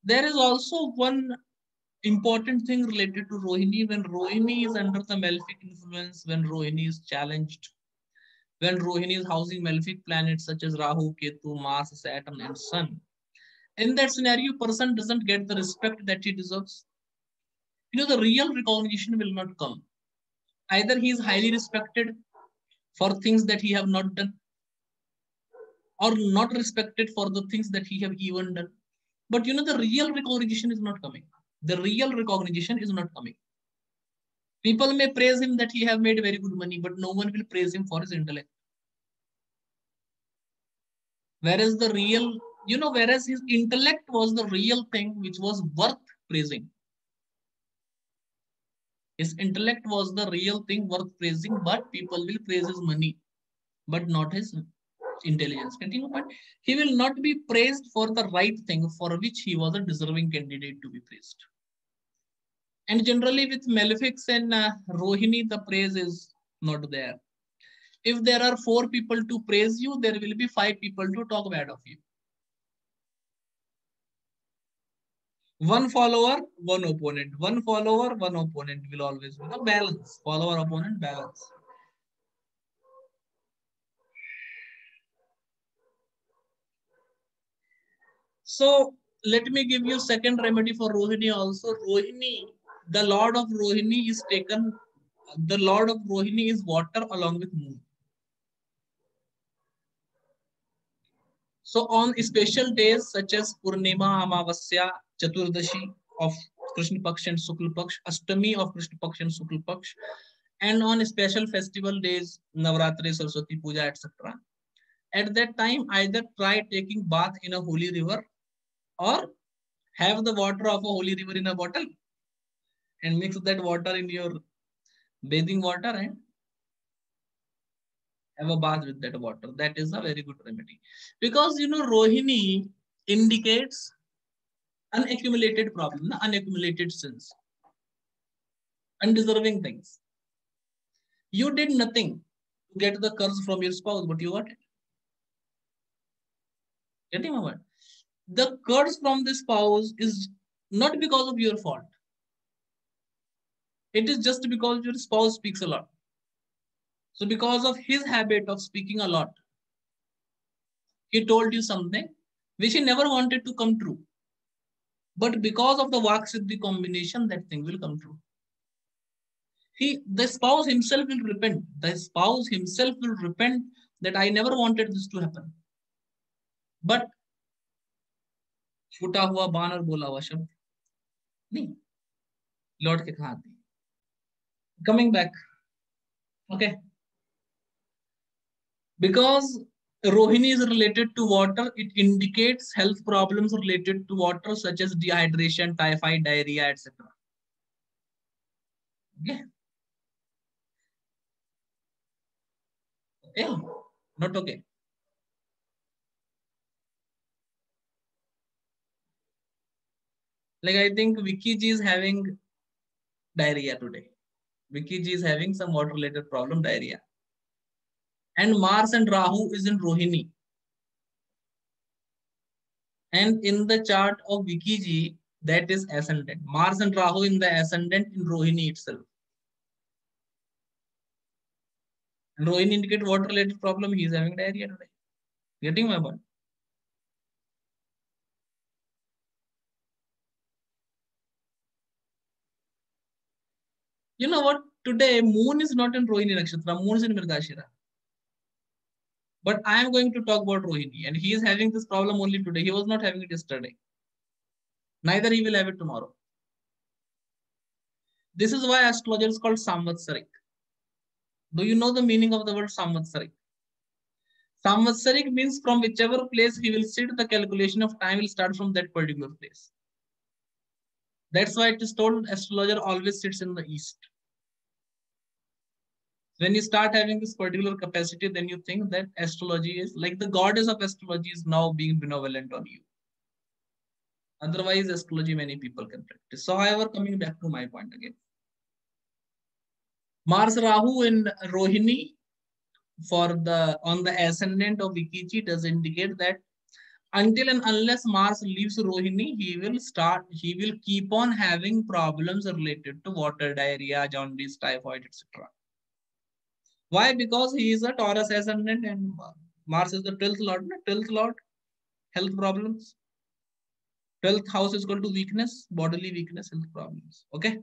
There is also one important thing related to Rohini. When Rohini is under the malefic influence, when Rohini is challenged, when Rohini is housing malefic planets such as Rahu, Ketu, Mars, Saturn, and Sun, in that scenario, person doesn't get the respect that he deserves. You know, the real recognition will not come. Either he is highly respected for things that he have not done, or not respected for the things that he have even done. But you know, the real recognition is not coming. The real recognition is not coming. People may praise him that he have made very good money, but no one will praise him for his intellect. Whereas the real, you know, whereas his intellect was the real thing which was worth praising. His intellect was the real thing worth praising, but people will praise his money, but not his intelligence. Continue, but he will not be praised for the right thing for which he was a deserving candidate to be praised. And generally with malefics and uh, Rohini, the praise is not there. If there are four people to praise you, there will be five people to talk bad of you. One follower, one opponent. One follower, one opponent will always be the balance. Follower, opponent, balance. So let me give you second remedy for Rohini also. Rohini, the Lord of Rohini is taken, the Lord of Rohini is water along with moon. So on special days such as Purnima, Amavasya, Chaturdashi of Krishna Paksh and Shukla Paksh, Ashtami of Krishna Paksh and Shukla Paksh, and on special festival days, Navaratri, Saraswati Puja, et cetera. At that time, either try taking bath in a holy river or have the water of a holy river in a bottle and mix that water in your bathing water and have a bath with that water. That is a very good remedy. Because, you know, Rohini indicates unaccumulated problem, unaccumulated sins, undeserving things. You did nothing to get the curse from your spouse, but you got it. Getting over? The curse from the spouse is not because of your fault. It is just because your spouse speaks a lot. So because of his habit of speaking a lot, he told you something which he never wanted to come true. But because of the Vak-Siddhi combination, that thing will come true. He, the spouse himself will repent. The spouse himself will repent that I never wanted this to happen. But फूटा हुआ बान और बोला हुआ शब्द नहीं लौट के कहां थी. Coming back, okay, because Rohini is related to water, it indicates health problems related to water such as dehydration, typhoid, diarrhea, et cetera. Okay, yeah, not okay. Like I think Vicky Ji is having diarrhea today. Vicky Ji is having some water related problem, diarrhea. And Mars and Rahu is in Rohini. And in the chart of Vicky Ji, that is ascendant. Mars and Rahu in the ascendant in Rohini itself. And Rohini indicates water related problem, he is having diarrhea today. Getting my point? You know what? Today, moon is not in Rohini Nakshatra. Moon is in Mrigashira. But I am going to talk about Rohini. And he is having this problem only today. He was not having it yesterday. Neither he will have it tomorrow. This is why astrologer is called Samvatsarik. Do you know the meaning of the word Samvatsarik? Samvatsarik means from whichever place he will sit, the calculation of time will start from that particular place. That's why it is told astrologer always sits in the east. When you start having this particular capacity, then you think that astrology is like the goddess of astrology is now being benevolent on you. Otherwise, astrology many people can practice. So, however, coming back to my point again, Mars Rahu in Rohini for the on the ascendant of Vikichi does indicate that until and unless Mars leaves Rohini, he will start. He will keep on having problems related to water, diarrhea, jaundice, typhoid, et cetera. Why? Because he is a Taurus ascendant and Mars is the twelfth lord. Twelfth lord, health problems. Twelfth house is equal to weakness, bodily weakness, health problems. Okay.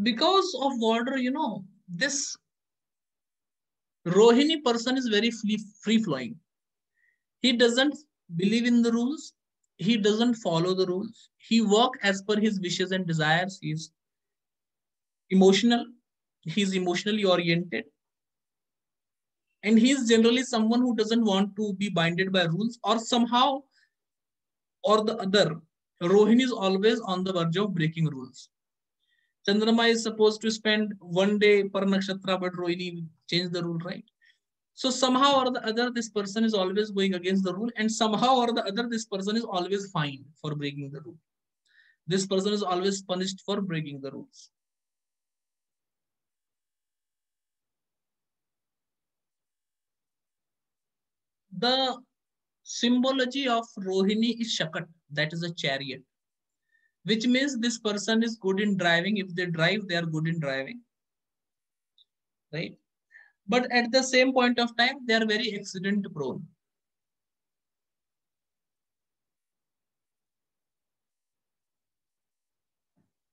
Because of water, you know, this Rohini person is very free-flowing. He doesn't believe in the rules. He doesn't follow the rules. He works as per his wishes and desires. He's emotional. He's emotionally oriented. And he's generally someone who doesn't want to be binded by rules, or somehow or the other, Rohini is always on the verge of breaking rules. Chandrama is supposed to spend one day per nakshatra, but Rohini changed the rule, right? So somehow or the other, this person is always going against the rule, and somehow or the other, this person is always fined for breaking the rule. This person is always punished for breaking the rules. The symbology of Rohini is shakat, that is a chariot, which means this person is good in driving. If they drive, they are good in driving, right? But at the same point of time, they are very accident prone.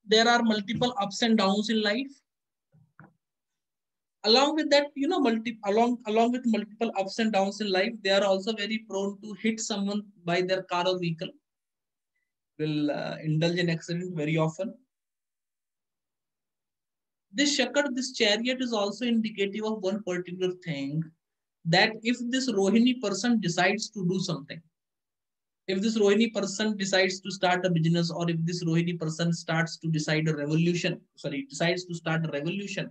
There are multiple ups and downs in life. Along with that, you know, multi, along, along with multiple ups and downs in life, they are also very prone to hit someone by their car or vehicle. Will uh, indulge in accident very often. This shakat, this chariot is also indicative of one particular thing, that if this Rohini person decides to do something, if this Rohini person decides to start a business, or if this Rohini person starts to decide a revolution, sorry, decides to start a revolution,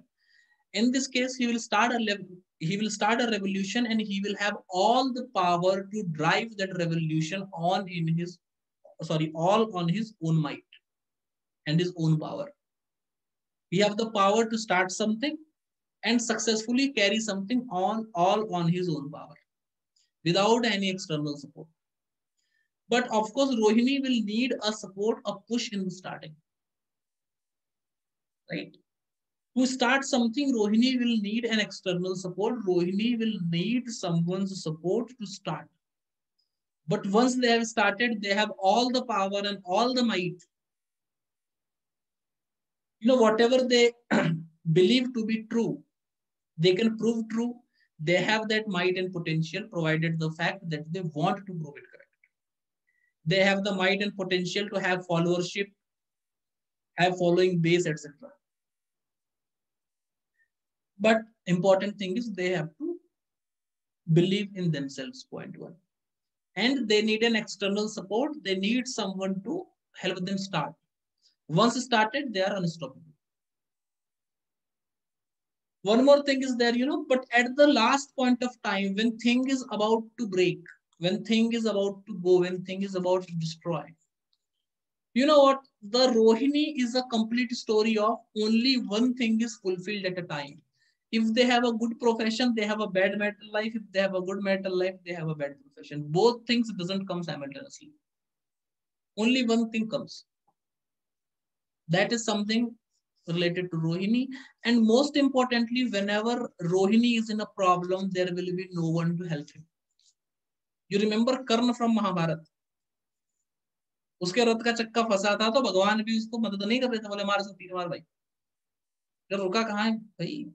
in this case, he will start a he will start a revolution, and he will have all the power to drive that revolution on in his Sorry, all on his own might and his own power. We have the power to start something and successfully carry something on, all on his own power, without any external support. But of course, Rohini will need a support, a push in the starting. Right? To start something, Rohini will need an external support. Rohini will need someone's support to start. But once they have started, they have all the power and all the might. You know, whatever they believe to be true, they can prove true. They have that might and potential, provided the fact that they want to prove it correct. They have the might and potential to have followership, have following base, et cetera. But important thing is they have to believe in themselves, point one. And they need an external support. They need someone to help them start. Once started, they are unstoppable. One more thing is there, you know, but at the last point of time, when thing is about to break, when thing is about to go, when thing is about to destroy, you know what? The Rohini is a complete story of only one thing is fulfilled at a time. If they have a good profession, they have a bad marital life. If they have a good marital life, they have a bad profession. Both things doesn't come simultaneously. Only one thing comes. That is something related to Rohini. And most importantly, whenever Rohini is in a problem, there will be no one to help him. You remember Karna from Mahabharat. Uske rath ka chakka fasa tha, to Bhagwan bhi usko madad nahi kar rahe the. Bole maar se teen maar bhai. Jab ruka kahan hai bhai?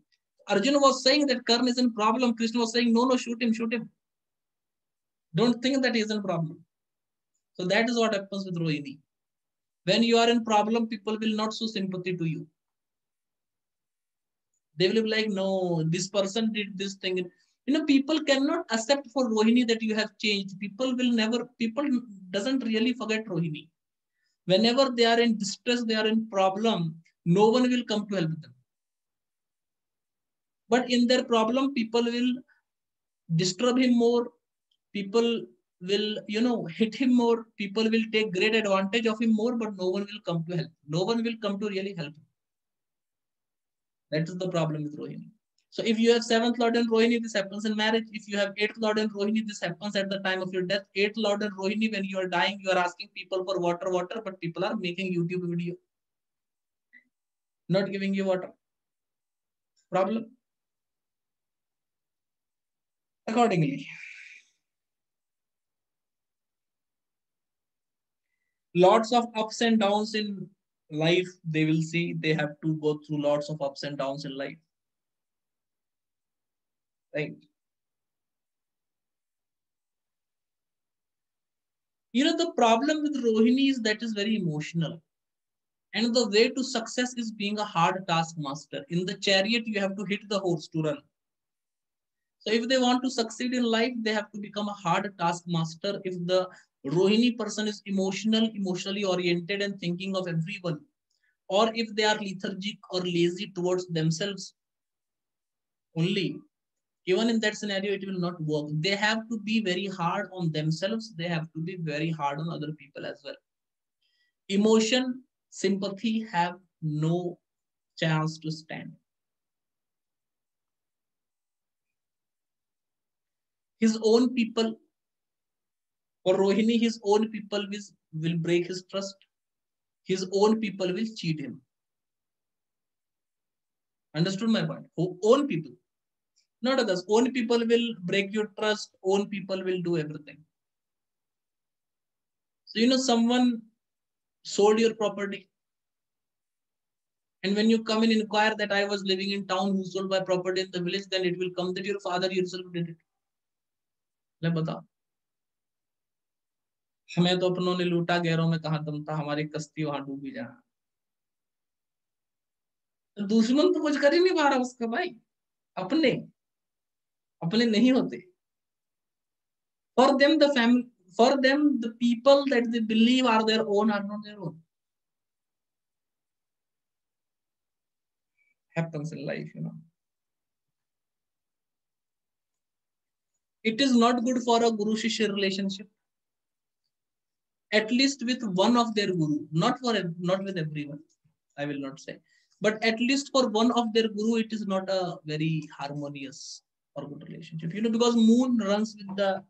Arjuna was saying that Karna is in problem. Krishna was saying, no, no, shoot him, shoot him. Don't think that he is in problem. So that is what happens with Rohini. When you are in problem, people will not show sympathy to you. They will be like, no, this person did this thing. You know, people cannot accept for Rohini that you have changed. People will never, people doesn't really forget Rohini. Whenever they are in distress, they are in problem, no one will come to help them. But in their problem, people will disturb him more, people will, you know, hit him more, people will take great advantage of him more, but no one will come to help. No one will come to really help him. That is the problem with Rohini. So if you have seventh Lord and Rohini, this happens in marriage. If you have eighth Lord and Rohini, this happens at the time of your death. eighth Lord and Rohini, when you are dying, you are asking people for water, water, but people are making YouTube video, not giving you water. Problem? Accordingly, lots of ups and downs in life they will see. They have to go through lots of ups and downs in life. Right. You know, the problem with Rohini is that is very emotional. And the way to success is being a hard taskmaster. In the chariot, you have to hit the horse to run. So if they want to succeed in life, they have to become a hard taskmaster. If the Rohini person is emotional, emotionally oriented and thinking of everyone, or if they are lethargic or lazy towards themselves only, even in that scenario, it will not work. They have to be very hard on themselves. They have to be very hard on other people as well. Emotion, sympathy have no chance to stand. His own people, for Rohini, his own people will, will break his trust. His own people will cheat him. Understood my point? Own people. Not others. Own people will break your trust. Own people will do everything. So, you know, someone sold your property. And when you come and inquire that I was living in town, who sold my property in the village, then it will come that your father yourself did it. Let me tell you. Humein to apno ne loota, gairon mein kahan dam tha, hamari kasti wahan doobi jahan. Dushman to kuch kar hi nahi pa raha uska bhai. अपने अपने नहीं होते. For them the family, for them the people that they believe are their own are not their own. Happens in life, you know. It is not good for a guru-shishya relationship. At least with one of their guru, not for not with everyone. I will not say. But at least for one of their guru, it is not a very harmonious or good relationship. You know, because moon runs with the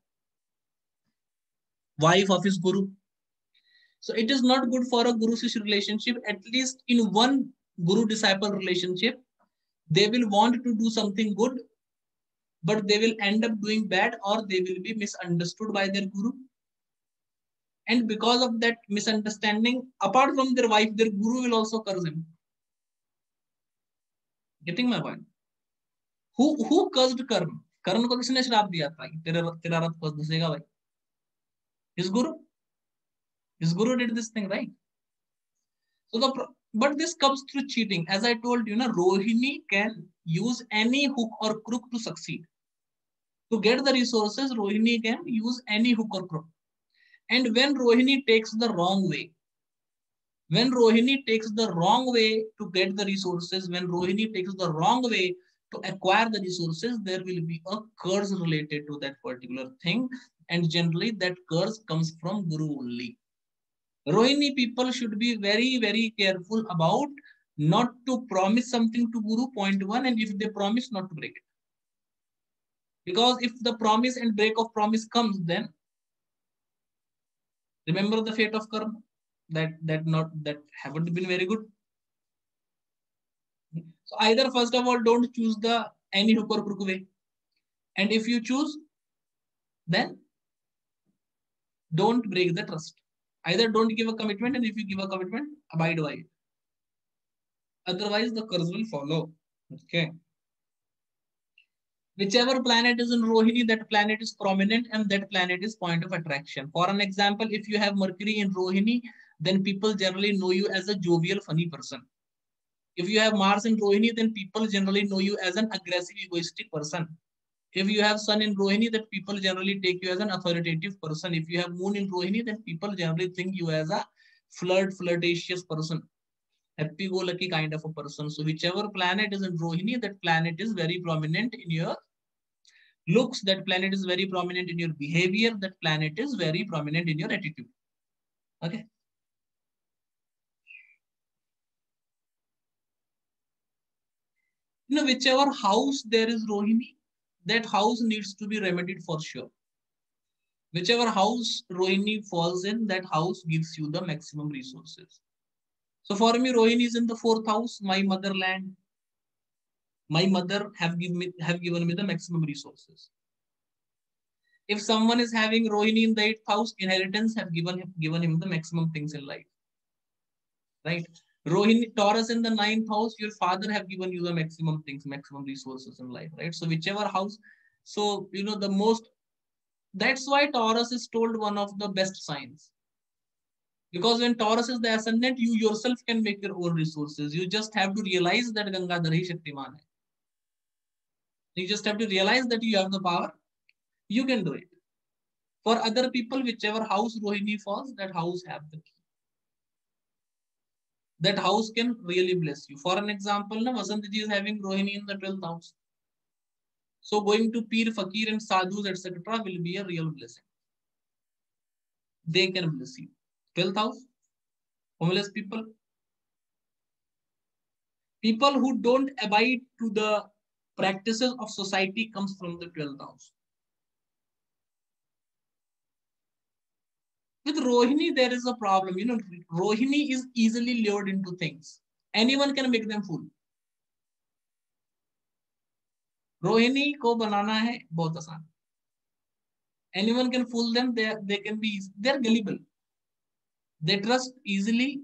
wife of his guru. So it is not good for a guru-shishya relationship. At least in one guru-disciple relationship, they will want to do something good, but they will end up doing bad or they will be misunderstood by their guru. And because of that misunderstanding, apart from their wife, their guru will also curse him. Getting my point? Who who cursed Karna? Karna ko kisne shraap diya tha ki tera tera rat ko dhusega bhai. His guru, his guru did this thing, right? So the but this comes through cheating. As I told you, na Rohini can use any hook or crook to succeed. To get the resources, Rohini can use any hook or crook. And when Rohini takes the wrong way. When Rohini takes the wrong way to get the resources, when Rohini takes the wrong way to acquire the resources, there will be a curse related to that particular thing. And generally that curse comes from Guru only. Rohini people should be very, very careful about not to promise something to Guru, point one, and if they promise, not to break it. Because if the promise and break of promise comes, then remember the fate of karma. That that not that haven't been very good. So either first of all, don't choose the any hook or crook way, and if you choose, then don't break the trust. Either don't give a commitment, and if you give a commitment, abide by it. Otherwise, the curse will follow. Okay. Whichever planet is in Rohini, that planet is prominent and that planet is point of attraction. For an example, if you have Mercury in Rohini, then people generally know you as a jovial, funny person. If you have Mars in Rohini, then people generally know you as an aggressive, egoistic person. If you have Sun in Rohini, then people generally take you as an authoritative person. If you have Moon in Rohini, then people generally think you as a flirt, flirtatious person. Happy-go-lucky kind of a person. So whichever planet is in Rohini, that planet is very prominent in your looks, that planet is very prominent in your behavior, that planet is very prominent in your attitude. Okay. You know, whichever house there is Rohini, that house needs to be remedied for sure. Whichever house Rohini falls in, that house gives you the maximum resources. So for me, Rohini is in the fourth house, my motherland. My mother have given me, have given me the maximum resources. If someone is having Rohini in the eighth house, inheritance have given him, given him the maximum things in life. Right? Rohini, Taurus in the ninth house, your father have given you the maximum things, maximum resources in life. Right? So whichever house, so you know the most, that's why Taurus is told one of the best signs. Because when Taurus is the ascendant, you yourself can make your own resources. You just have to realize that Gangadhar hi Shaktiman hai. You just have to realize that you have the power. You can do it. For other people, whichever house Rohini falls, that house have the key. That house can really bless you. For an example, na, Vasantiji is having Rohini in the twelfth house. So going to Peer, Fakir and Sadhus, et cetera will be a real blessing. They can bless you. twelfth house, homeless people. People who don't abide to the practices of society comes from the twelfth house. With Rohini, there is a problem. You know, Rohini is easily lured into things. Anyone can make them fool. Rohini ko banana hai, bahut aasan. Anyone can fool them. They, they can be, they're gullible. They trust easily.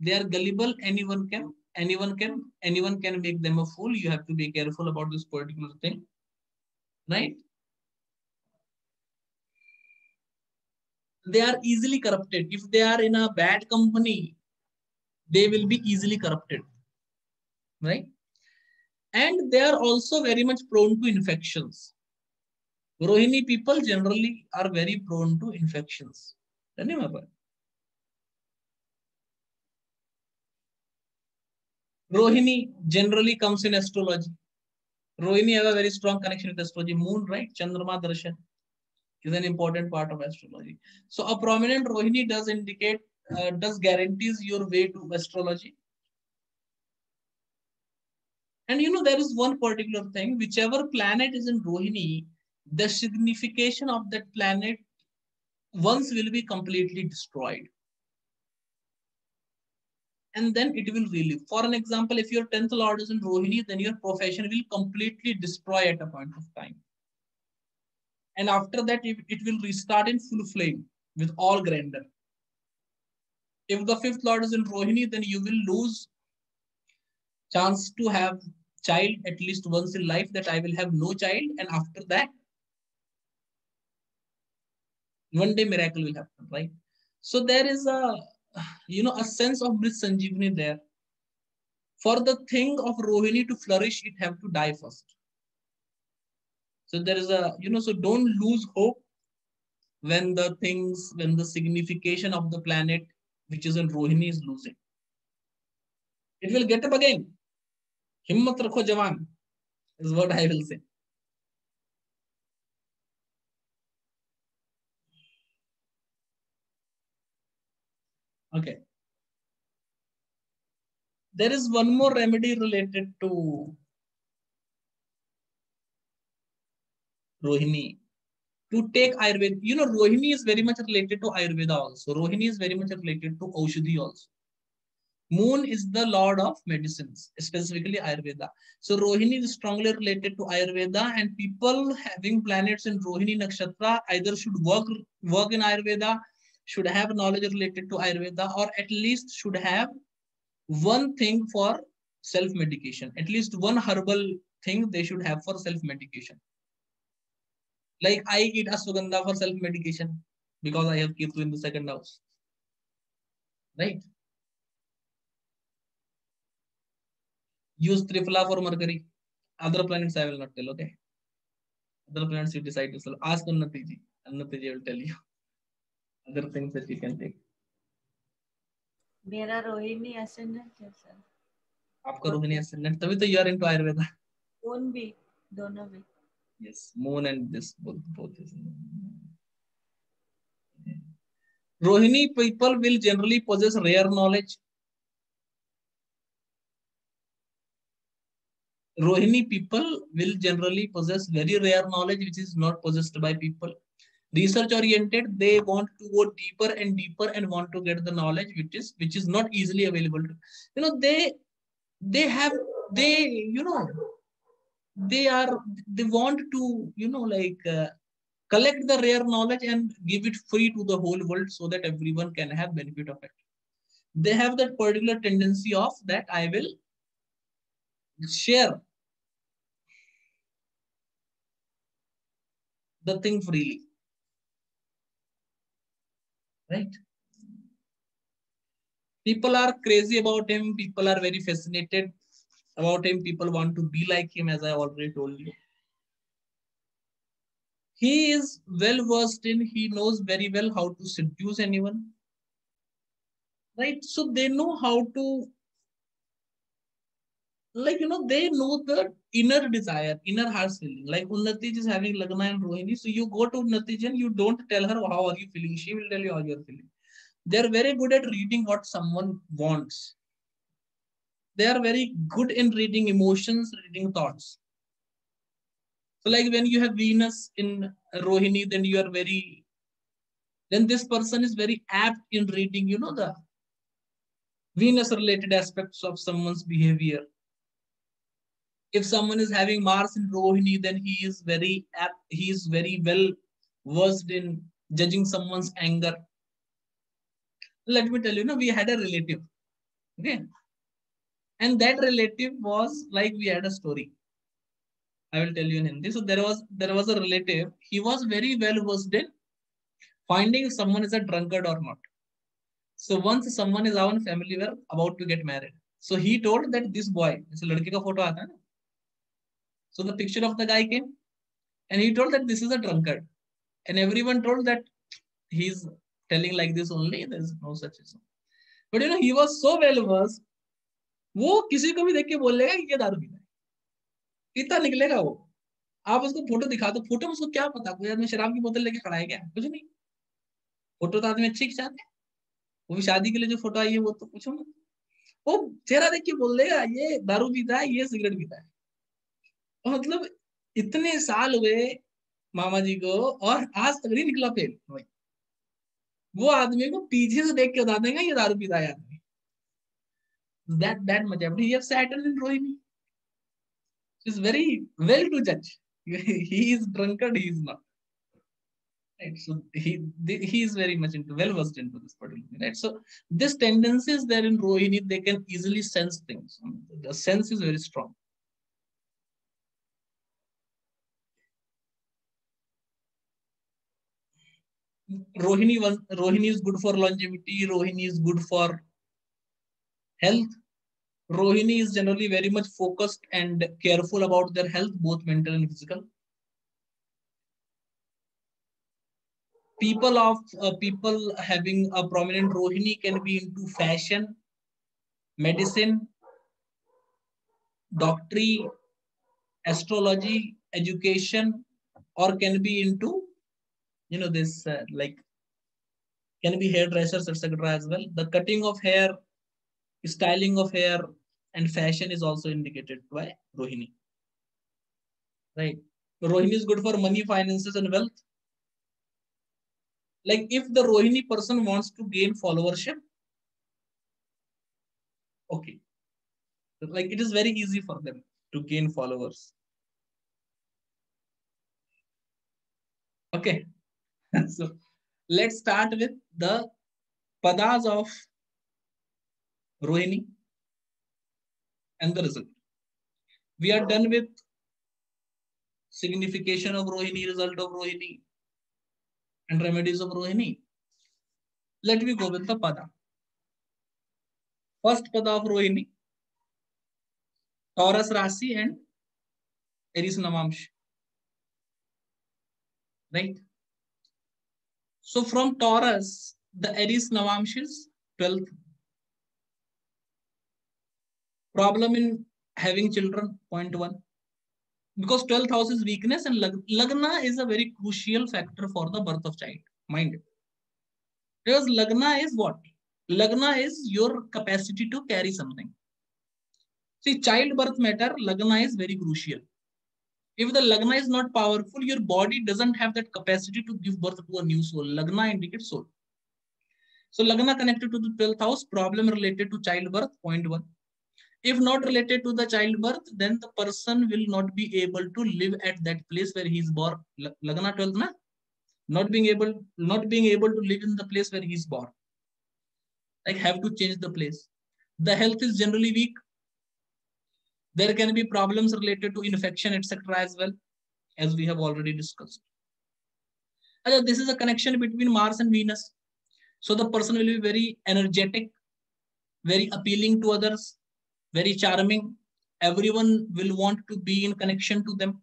They are gullible. Anyone can, anyone can, anyone can make them a fool. You have to be careful about this particular thing, right? They are easily corrupted. If they are in a bad company, they will be easily corrupted, right? And they are also very much prone to infections. Rohini people generally are very prone to infections. Remember. Rohini generally comes in astrology. Rohini has a very strong connection with astrology. Moon, right? Chandrama Darshan is an important part of astrology. So a prominent Rohini does indicate, uh, does guarantees your way to astrology. And you know, there is one particular thing, whichever planet is in Rohini, the signification of that planet once will be completely destroyed. And then it will relive. For an example, if your tenth lord is in Rohini, then your profession will completely destroy at a point of time. And after that, it will restart in full flame with all grandeur. If the fifth lord is in Rohini, then you will lose chance to have child at least once in life, that I will have no child. And after that, one day miracle will happen, right? So there is a, you know, a sense of Sanjeevani there. For the thing of Rohini to flourish, it have to die first. So there is a, you know, so don't lose hope when the things, when the signification of the planet, which is in Rohini, is losing. It will get up again. Himmat rakho jawan is what I will say. Okay. There is one more remedy related to Rohini. To take Ayurveda. You know, Rohini is very much related to Ayurveda also. Rohini is very much related to Aushadhi also. Moon is the lord of medicines, specifically Ayurveda. So Rohini is strongly related to Ayurveda, and people having planets in Rohini Nakshatra either should work, work in Ayurveda, should have knowledge related to Ayurveda, or at least should have one thing for self-medication. At least one herbal thing they should have for self-medication. Like I eat Ashwagandha for self-medication because I have Ketu in the second house. Right? Use Triphala for Mercury. Other planets I will not tell, okay? Other planets you decide yourself. Ask Unnatiji. Unnatiji will tell you. Other things that you can take. Mera Rohini ascendant hai, sir. Aapka Rohini ascendant. Tabhi to you are into Ayurveda. Moon bhi, dono bhi. Yes, moon and this both both is. Yeah. Rohini people will generally possess rare knowledge. Rohini people will generally possess very rare knowledge which is not possessed by people. Research oriented, they want to go deeper and deeper and want to get the knowledge which is which is not easily available to, you know, they they have they you know they are they want to you know like uh, collect the rare knowledge and give it free to the whole world so that everyone can have benefit of it. They have that particular tendency of that I will share the thing freely, right? People are crazy about him. People are very fascinated about him. People want to be like him, as I already told you. He is well versed in, he knows very well how to seduce anyone, right? So they know how to, like, you know, they know the inner desire, inner heart feeling. Like Unnatij is having Lagna and Rohini. So you go to Unnatij and you don't tell her how are you feeling. She will tell you how you're feeling. They're very good at reading what someone wants. They are very good in reading emotions, reading thoughts. So like when you have Venus in Rohini, then you are very, then this person is very apt in reading, you know, the Venus related aspects of someone's behavior. If someone is having Mars in Rohini, then he is very apt, he is very well versed in judging someone's anger. Let me tell you, you know, we had a relative, okay? And that relative was like, we had a story. I will tell you in Hindi. So there was, there was a relative. He was very well versed in finding if someone is a drunkard or not. So once someone is our family were about to get married. So he told that this boy, this ladke ka photo aata hai na. So the picture of the guy came and he told that this is a drunkard. And everyone told that he's telling like this only. There's no such thing. But you know, he was so well versed. वो किसी को भी देख के बोलेगा कि ये दारू पीता है, इतना निकलेगा वो। आप उसको फोटो दिखा दो, फोटो में उसको क्या पता कोई आदमी शराब की बोतल लेके खड़ा है क्या, कुछ नहीं। फोटो तो आदमी अच्छे खिंचाते हैं, वो भी शादी के लिए जो फोटो आई है वो तो पूछो मत। वो चेहरा देख के बोल देगा ये दारू पीता है, ये सिगरेट पीता है। और मतलब इतने साल हुए मामा जी को और आज तक नहीं निकला फेल। वो आदमी को पीछे से देख के बता देगा ये दारू पीता है। That that much, but he has Saturn in Rohini. He is very well to judge. He is drunkard, he is not. Right, so he he is very much into well versed into this particular. Right, so this tendency is there in Rohini. They can easily sense things. The sense is very strong. Rohini was Rohini is good for longevity. Rohini is good for health. Rohini is generally very much focused and careful about their health, both mental and physical. People of uh, people having a prominent Rohini can be into fashion, medicine, doctrine, astrology, education, or can be into, you know, this uh, like can be hairdressers, et cetera as well. The cutting of hair, styling of hair and fashion is also indicated by Rohini. Right. Rohini is good for money, finances and wealth. Like if the Rohini person wants to gain followership, okay. Like it is very easy for them to gain followers. Okay. So let's start with the padas of Rohini and the result. We are done with signification of Rohini, result of Rohini, and remedies of Rohini. Let me go with the pada. First pada of Rohini, Taurus Rasi and Aries Namamsh. Right? So from Taurus, the Aries Namamsh is twelfth. Problem in having children, point one. because twelfth house is weakness and Lagna is a very crucial factor for the birth of child. Mind it. Because Lagna is what? Lagna is your capacity to carry something. See, childbirth matter, Lagna is very crucial. If the Lagna is not powerful, your body doesn't have that capacity to give birth to a new soul. Lagna indicates soul. So Lagna connected to the twelfth house, problem related to childbirth, point one. If not related to the childbirth, then the person will not be able to live at that place where he is born. Lagna twelfth, na? Not being able, not being able to live in the place where he is born. Like have to change the place. The health is generally weak. There can be problems related to infection, et cetera as well, as we have already discussed. And this is a connection between Mars and Venus. So the person will be very energetic, very appealing to others, very charming. Everyone will want to be in connection to them.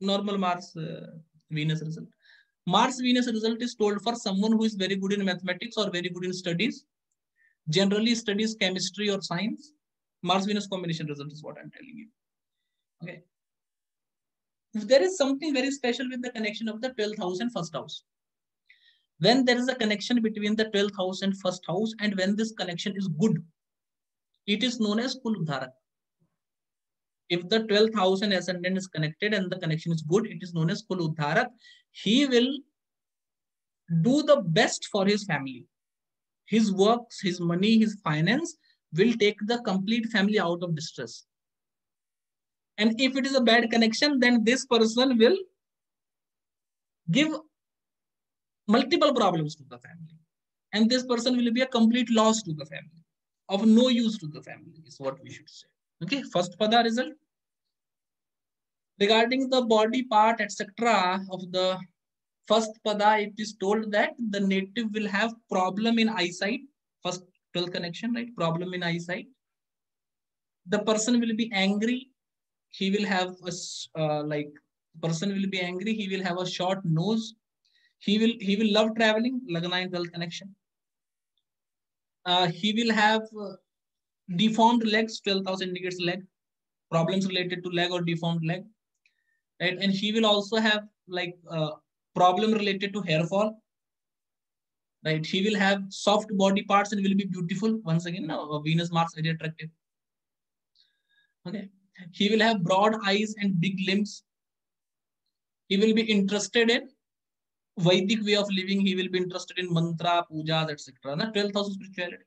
Normal Mars, uh, Venus result. Mars, Venus result is told for someone who is very good in mathematics or very good in studies. Generally studies chemistry or science. Mars, Venus combination result is what I'm telling you. Okay. There is something very special with the connection of the twelfth house and first house. When there is a connection between the twelfth house and first house, and when this connection is good, it is known as Kuladharak. If the twelfth house and ascendant is connected and the connection is good, it is known as Kuladharak. He will do the best for his family. His works, his money, his finance will take the complete family out of distress. And if it is a bad connection, then this person will give multiple problems to the family. And this person will be a complete loss to the family. Of no use to the family is what we should say. Okay, first pada result. Regarding the body part, et cetera of the first pada, it is told that the native will have problem in eyesight. First twelfth connection, right? Problem in eyesight. The person will be angry. He will have a uh, like person will be angry. He will have a short nose. He will he will love traveling. Lagna in twelfth connection. Uh, he will have uh, deformed legs, twelve thousand indicates leg, problems related to leg or deformed leg, right? And he will also have like uh, problem related to hair fall, right? He will have soft body parts and will be beautiful. Once again, no, Venus, Mars, very attractive. Okay. He will have broad eyes and big limbs. He will be interested in Vaidik way of living. He will be interested in mantra, pujas, et cetera. The twelfth house spirituality.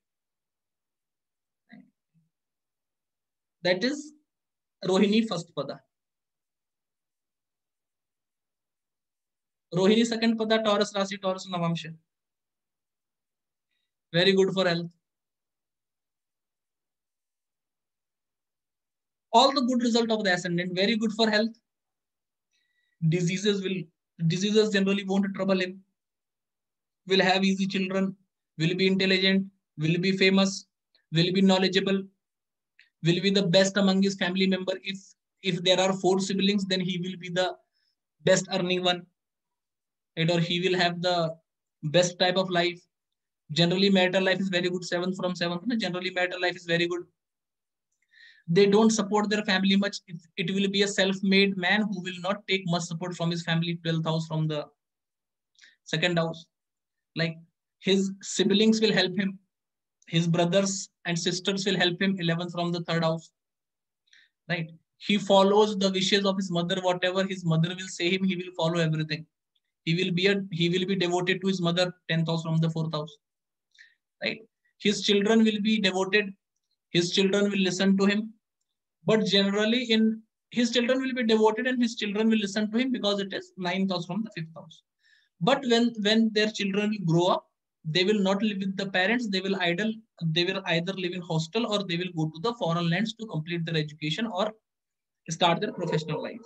That is Rohini first pada. Rohini second pada, Taurus Rasi, Taurus Navamsha. Very good for health. All the good result of the ascendant, very good for health. Diseases will Diseases generally won't trouble him, will have easy children, will be intelligent, will be famous, will be knowledgeable, will be the best among his family member. If, if there are four siblings, then he will be the best earning one, and or he will have the best type of life. Generally, marital life is very good, seven from seven. Generally, marital life is very good. They don't support their family much. It, it will be a self-made man who will not take much support from his family, twelfth house from the second house. Like his siblings will help him. His brothers and sisters will help him, eleventh from the third house. Right? He follows the wishes of his mother. Whatever his mother will say him, he will follow everything. He will be a, he will be devoted to his mother, tenth house from the fourth house. Right? His children will be devoted. His children will listen to him. But generally, in his children will be devoted and his children will listen to him because it is ninth house from the fifth house. But when, when their children grow up, they will not live with the parents. They will idle, they will either live in hostel or they will go to the foreign lands to complete their education or start their professional life.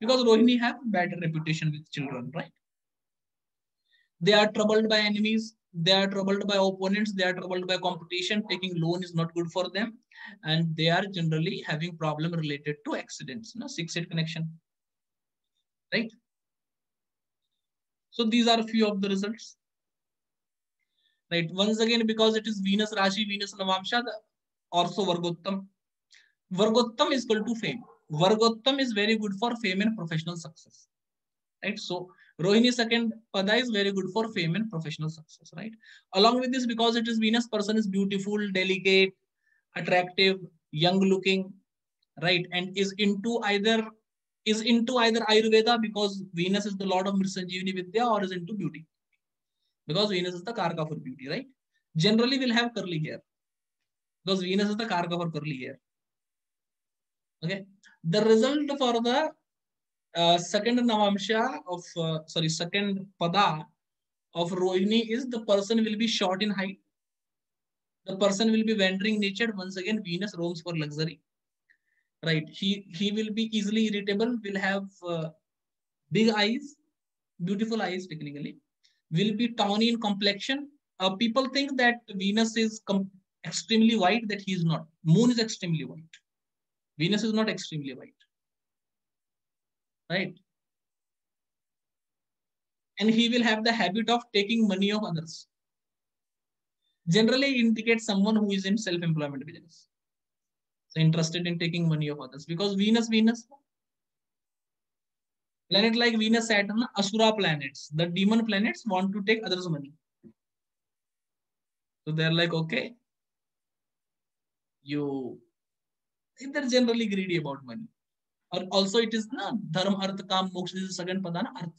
Because Rohini have bad reputation with children, right? They are troubled by enemies. They are troubled by opponents. They are troubled by competition. Taking loan is not good for them. And they are generally having problem related to accidents. No? six eight connection. Right? So these are a few of the results. Right? Once again, because it is Venus Rashi, Venus Navamsha, also Vargottama. Vargottama is equal to fame. Vargottama is very good for fame and professional success, right? So Rohini second pada is very good for fame and professional success, right? Along with this, because it is Venus, person is beautiful, delicate, attractive, young looking, right? And is into either is into either Ayurveda, because Venus is the lord of Mrishani Vidya, or is into beauty, because Venus is the karaka for beauty, right? Generally will have curly hair, because Venus is the karaka for curly hair. Okay, the result for the uh, second navamsha of uh, sorry second pada of Rohini is the person will be short in height. The person will be wandering natured. Once again, Venus roams for luxury, right? He he will be easily irritable. Will have uh, big eyes, beautiful eyes technically. Will be tawny in complexion. Uh, people think that Venus is extremely white. That he is not. Moon is extremely white. Venus is not extremely white, right? And he will have the habit of taking money of others. Generally indicates someone who is in self-employment business, so interested in taking money of others, because Venus, Venus, planet like Venus, Saturn, Asura planets, the demon planets want to take others' money. So they are like, okay, you. They are generally greedy about money. Or also it is na dharma artha kaam moksha is second pada na artha,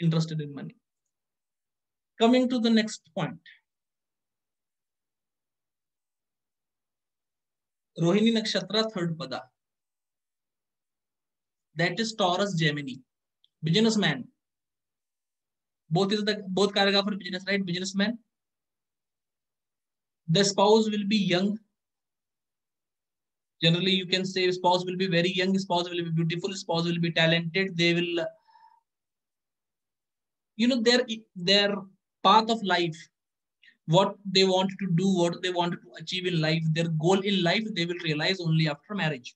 interested in money. Coming to the next point, Rohini nakshatra third pada, that is Taurus, Gemini, businessman. Both is the both karaka for business, right? Businessman. The spouse will be young. Generally, you can say spouse will be very young, spouse will be beautiful, spouse will be talented. They will, you know, their their path of life, what they want to do, what they want to achieve in life, their goal in life, they will realize only after marriage.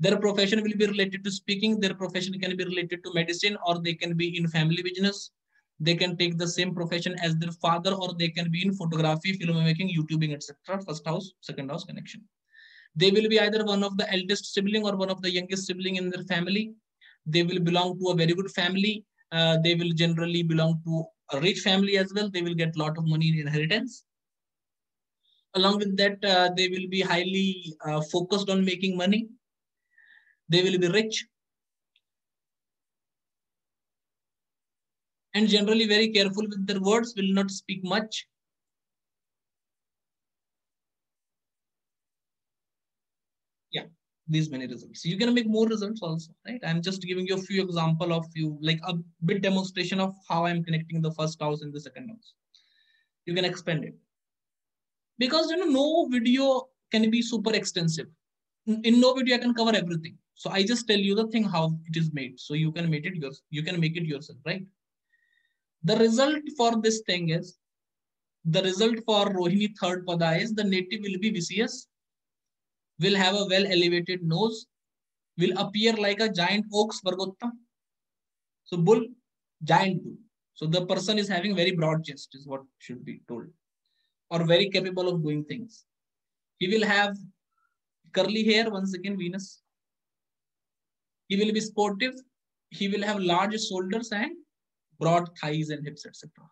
Their profession will be related to speaking. Their profession can be related to medicine, or they can be in family business. They can take the same profession as their father, or they can be in photography, filmmaking, YouTubing, et cetera. First house, second house connection. They will be either one of the eldest sibling or one of the youngest sibling in their family. They will belong to a very good family. Uh, they will generally belong to a rich family as well. They will get lot of money in inheritance. Along with that, uh, they will be highly uh, focused on making money. They will be rich. And generally very careful with their words, will not speak much. Yeah, these many results. You can make more results also, right? I'm just giving you a few example of few, like a bit demonstration of how I'm connecting the first house and the second house. You can expand it, because you know no video can be super extensive. In no video I can cover everything, so I just tell you the thing how it is made, so you can make it yours. You can make it yourself, right? The result for this thing is the result for Rohini third pada is the native will be vicious. Will have a well elevated nose, will appear like a giant ox, Vargottama. So bull, giant bull. So the person is having very broad chest is what should be told, or very capable of doing things. He will have curly hair, once again Venus. He will be sportive. He will have large shoulders and broad thighs and hips, et cetera.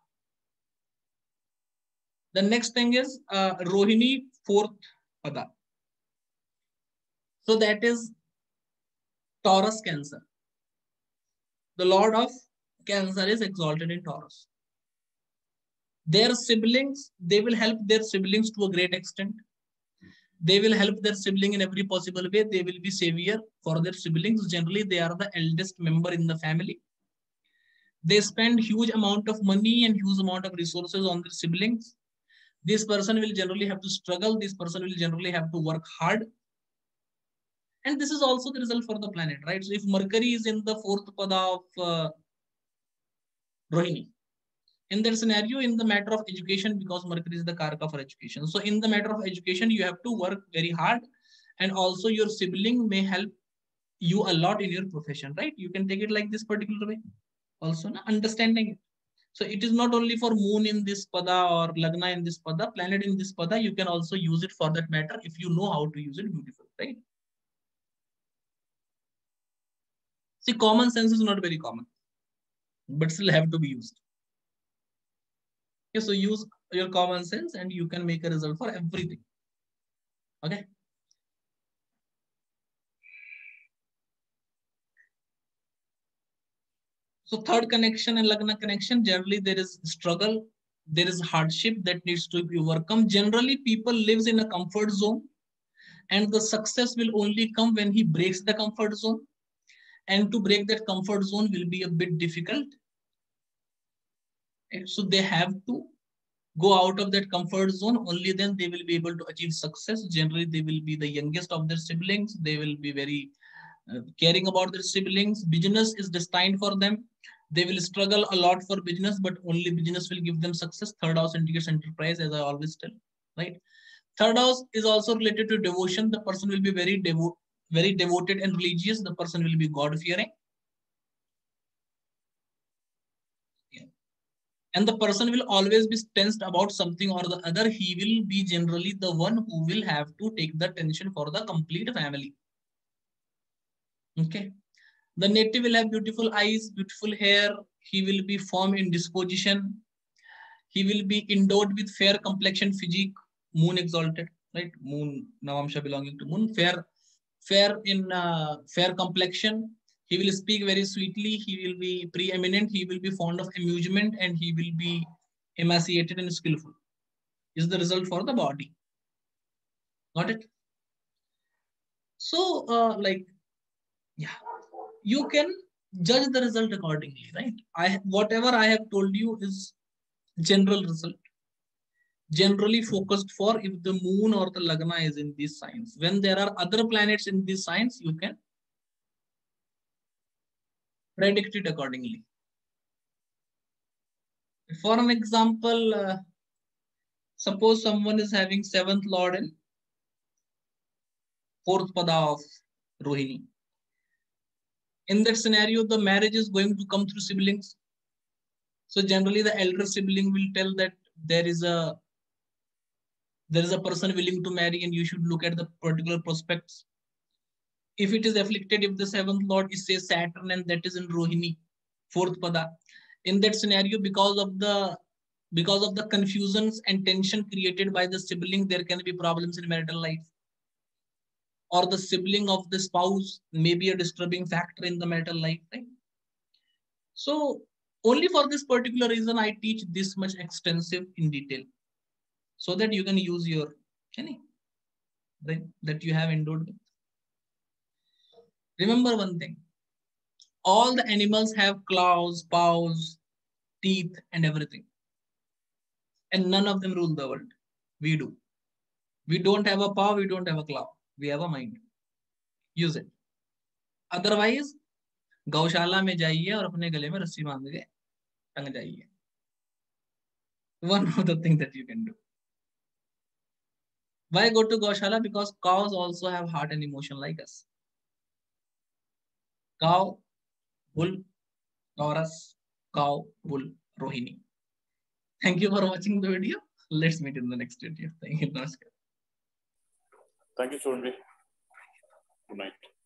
The next thing is uh, Rohini fourth pada. So that is Taurus, Cancer. The lord of Cancer is exalted in Taurus. Their siblings, they will help their siblings to a great extent. They will help their sibling in every possible way. They will be savior for their siblings. Generally, they are the eldest member in the family. They spend huge amount of money and huge amount of resources on their siblings. This person will generally have to struggle. This person will generally have to work hard. And this is also the result for the planet, right? So if Mercury is in the fourth pada of uh, Rohini, in that scenario, in the matter of education, because Mercury is the karaka for education, so in the matter of education, you have to work very hard, and also your sibling may help you a lot in your profession, right? You can take it like this particular way, also na? Understanding it. So it is not only for moon in this pada or lagna in this pada, planet in this pada. You can also use it for that matter if you know how to use it beautifully, right? See, common sense is not very common, but still have to be used. Okay, so use your common sense and you can make a result for everything. Okay. So third connection and Lagna connection, generally there is struggle, there is hardship that needs to be overcome. Generally people lives in a comfort zone and the success will only come when he breaks the comfort zone, and to break that comfort zone will be a bit difficult. And so they have to go out of that comfort zone, only then they will be able to achieve success. Generally they will be the youngest of their siblings, they will be very uh, caring about their siblings. Business is destined for them, they will struggle a lot for business, but only business will give them success. Third house indicates enterprise, as I always tell, right? Third house is also related to devotion. The person will be very devo very devoted and religious, the person will be God-fearing. And the person will always be tensed about something or the other. He will be generally the one who will have to take the tension for the complete family. Okay. The native will have beautiful eyes, beautiful hair. He will be firm in disposition. He will be endowed with fair complexion, physique, moon exalted, right? Moon, Navamsha belonging to moon, fair, fair in uh, fair complexion. He will speak very sweetly, he will be preeminent, he will be fond of amusement, and he will be emaciated and skillful. Is the result for the body. Got it? So, uh, like, yeah, you can judge the result accordingly, right? I whatever I have told you is general result. Generally focused for if the moon or the lagna is in these signs. When there are other planets in these signs, you can predict it accordingly. For an example, uh, suppose someone is having seventh lord and fourth pada of Rohini. In that scenario, the marriage is going to come through siblings. So generally the elder sibling will tell that there is a, there is a person willing to marry and you should look at the particular prospects. If it is afflicted, if the seventh lord is say Saturn and that is in Rohini, fourth pada, in that scenario, because of the because of the confusions and tension created by the sibling, there can be problems in marital life. Or the sibling of the spouse may be a disturbing factor in the marital life. Right? So only for this particular reason, I teach this much extensive in detail, so that you can use your any brain that you have endowed with. Remember one thing, all the animals have claws, paws, teeth and everything. And none of them rule the world. We do. We don't have a paw, we don't have a claw. We have a mind. Use it. Otherwise, Gaushala mein jaiye aur apne gale mein rassi baandh ke tang jaiye. One of the things that you can do. Why go to Gaushala? Because cows also have heart and emotion like us. Cow, bull, Taurus, cow, bull, Rohini. Thank you for watching the video. Let's meet in the next video. Thank you, Namaskar. Thank you, Surendra. Good night.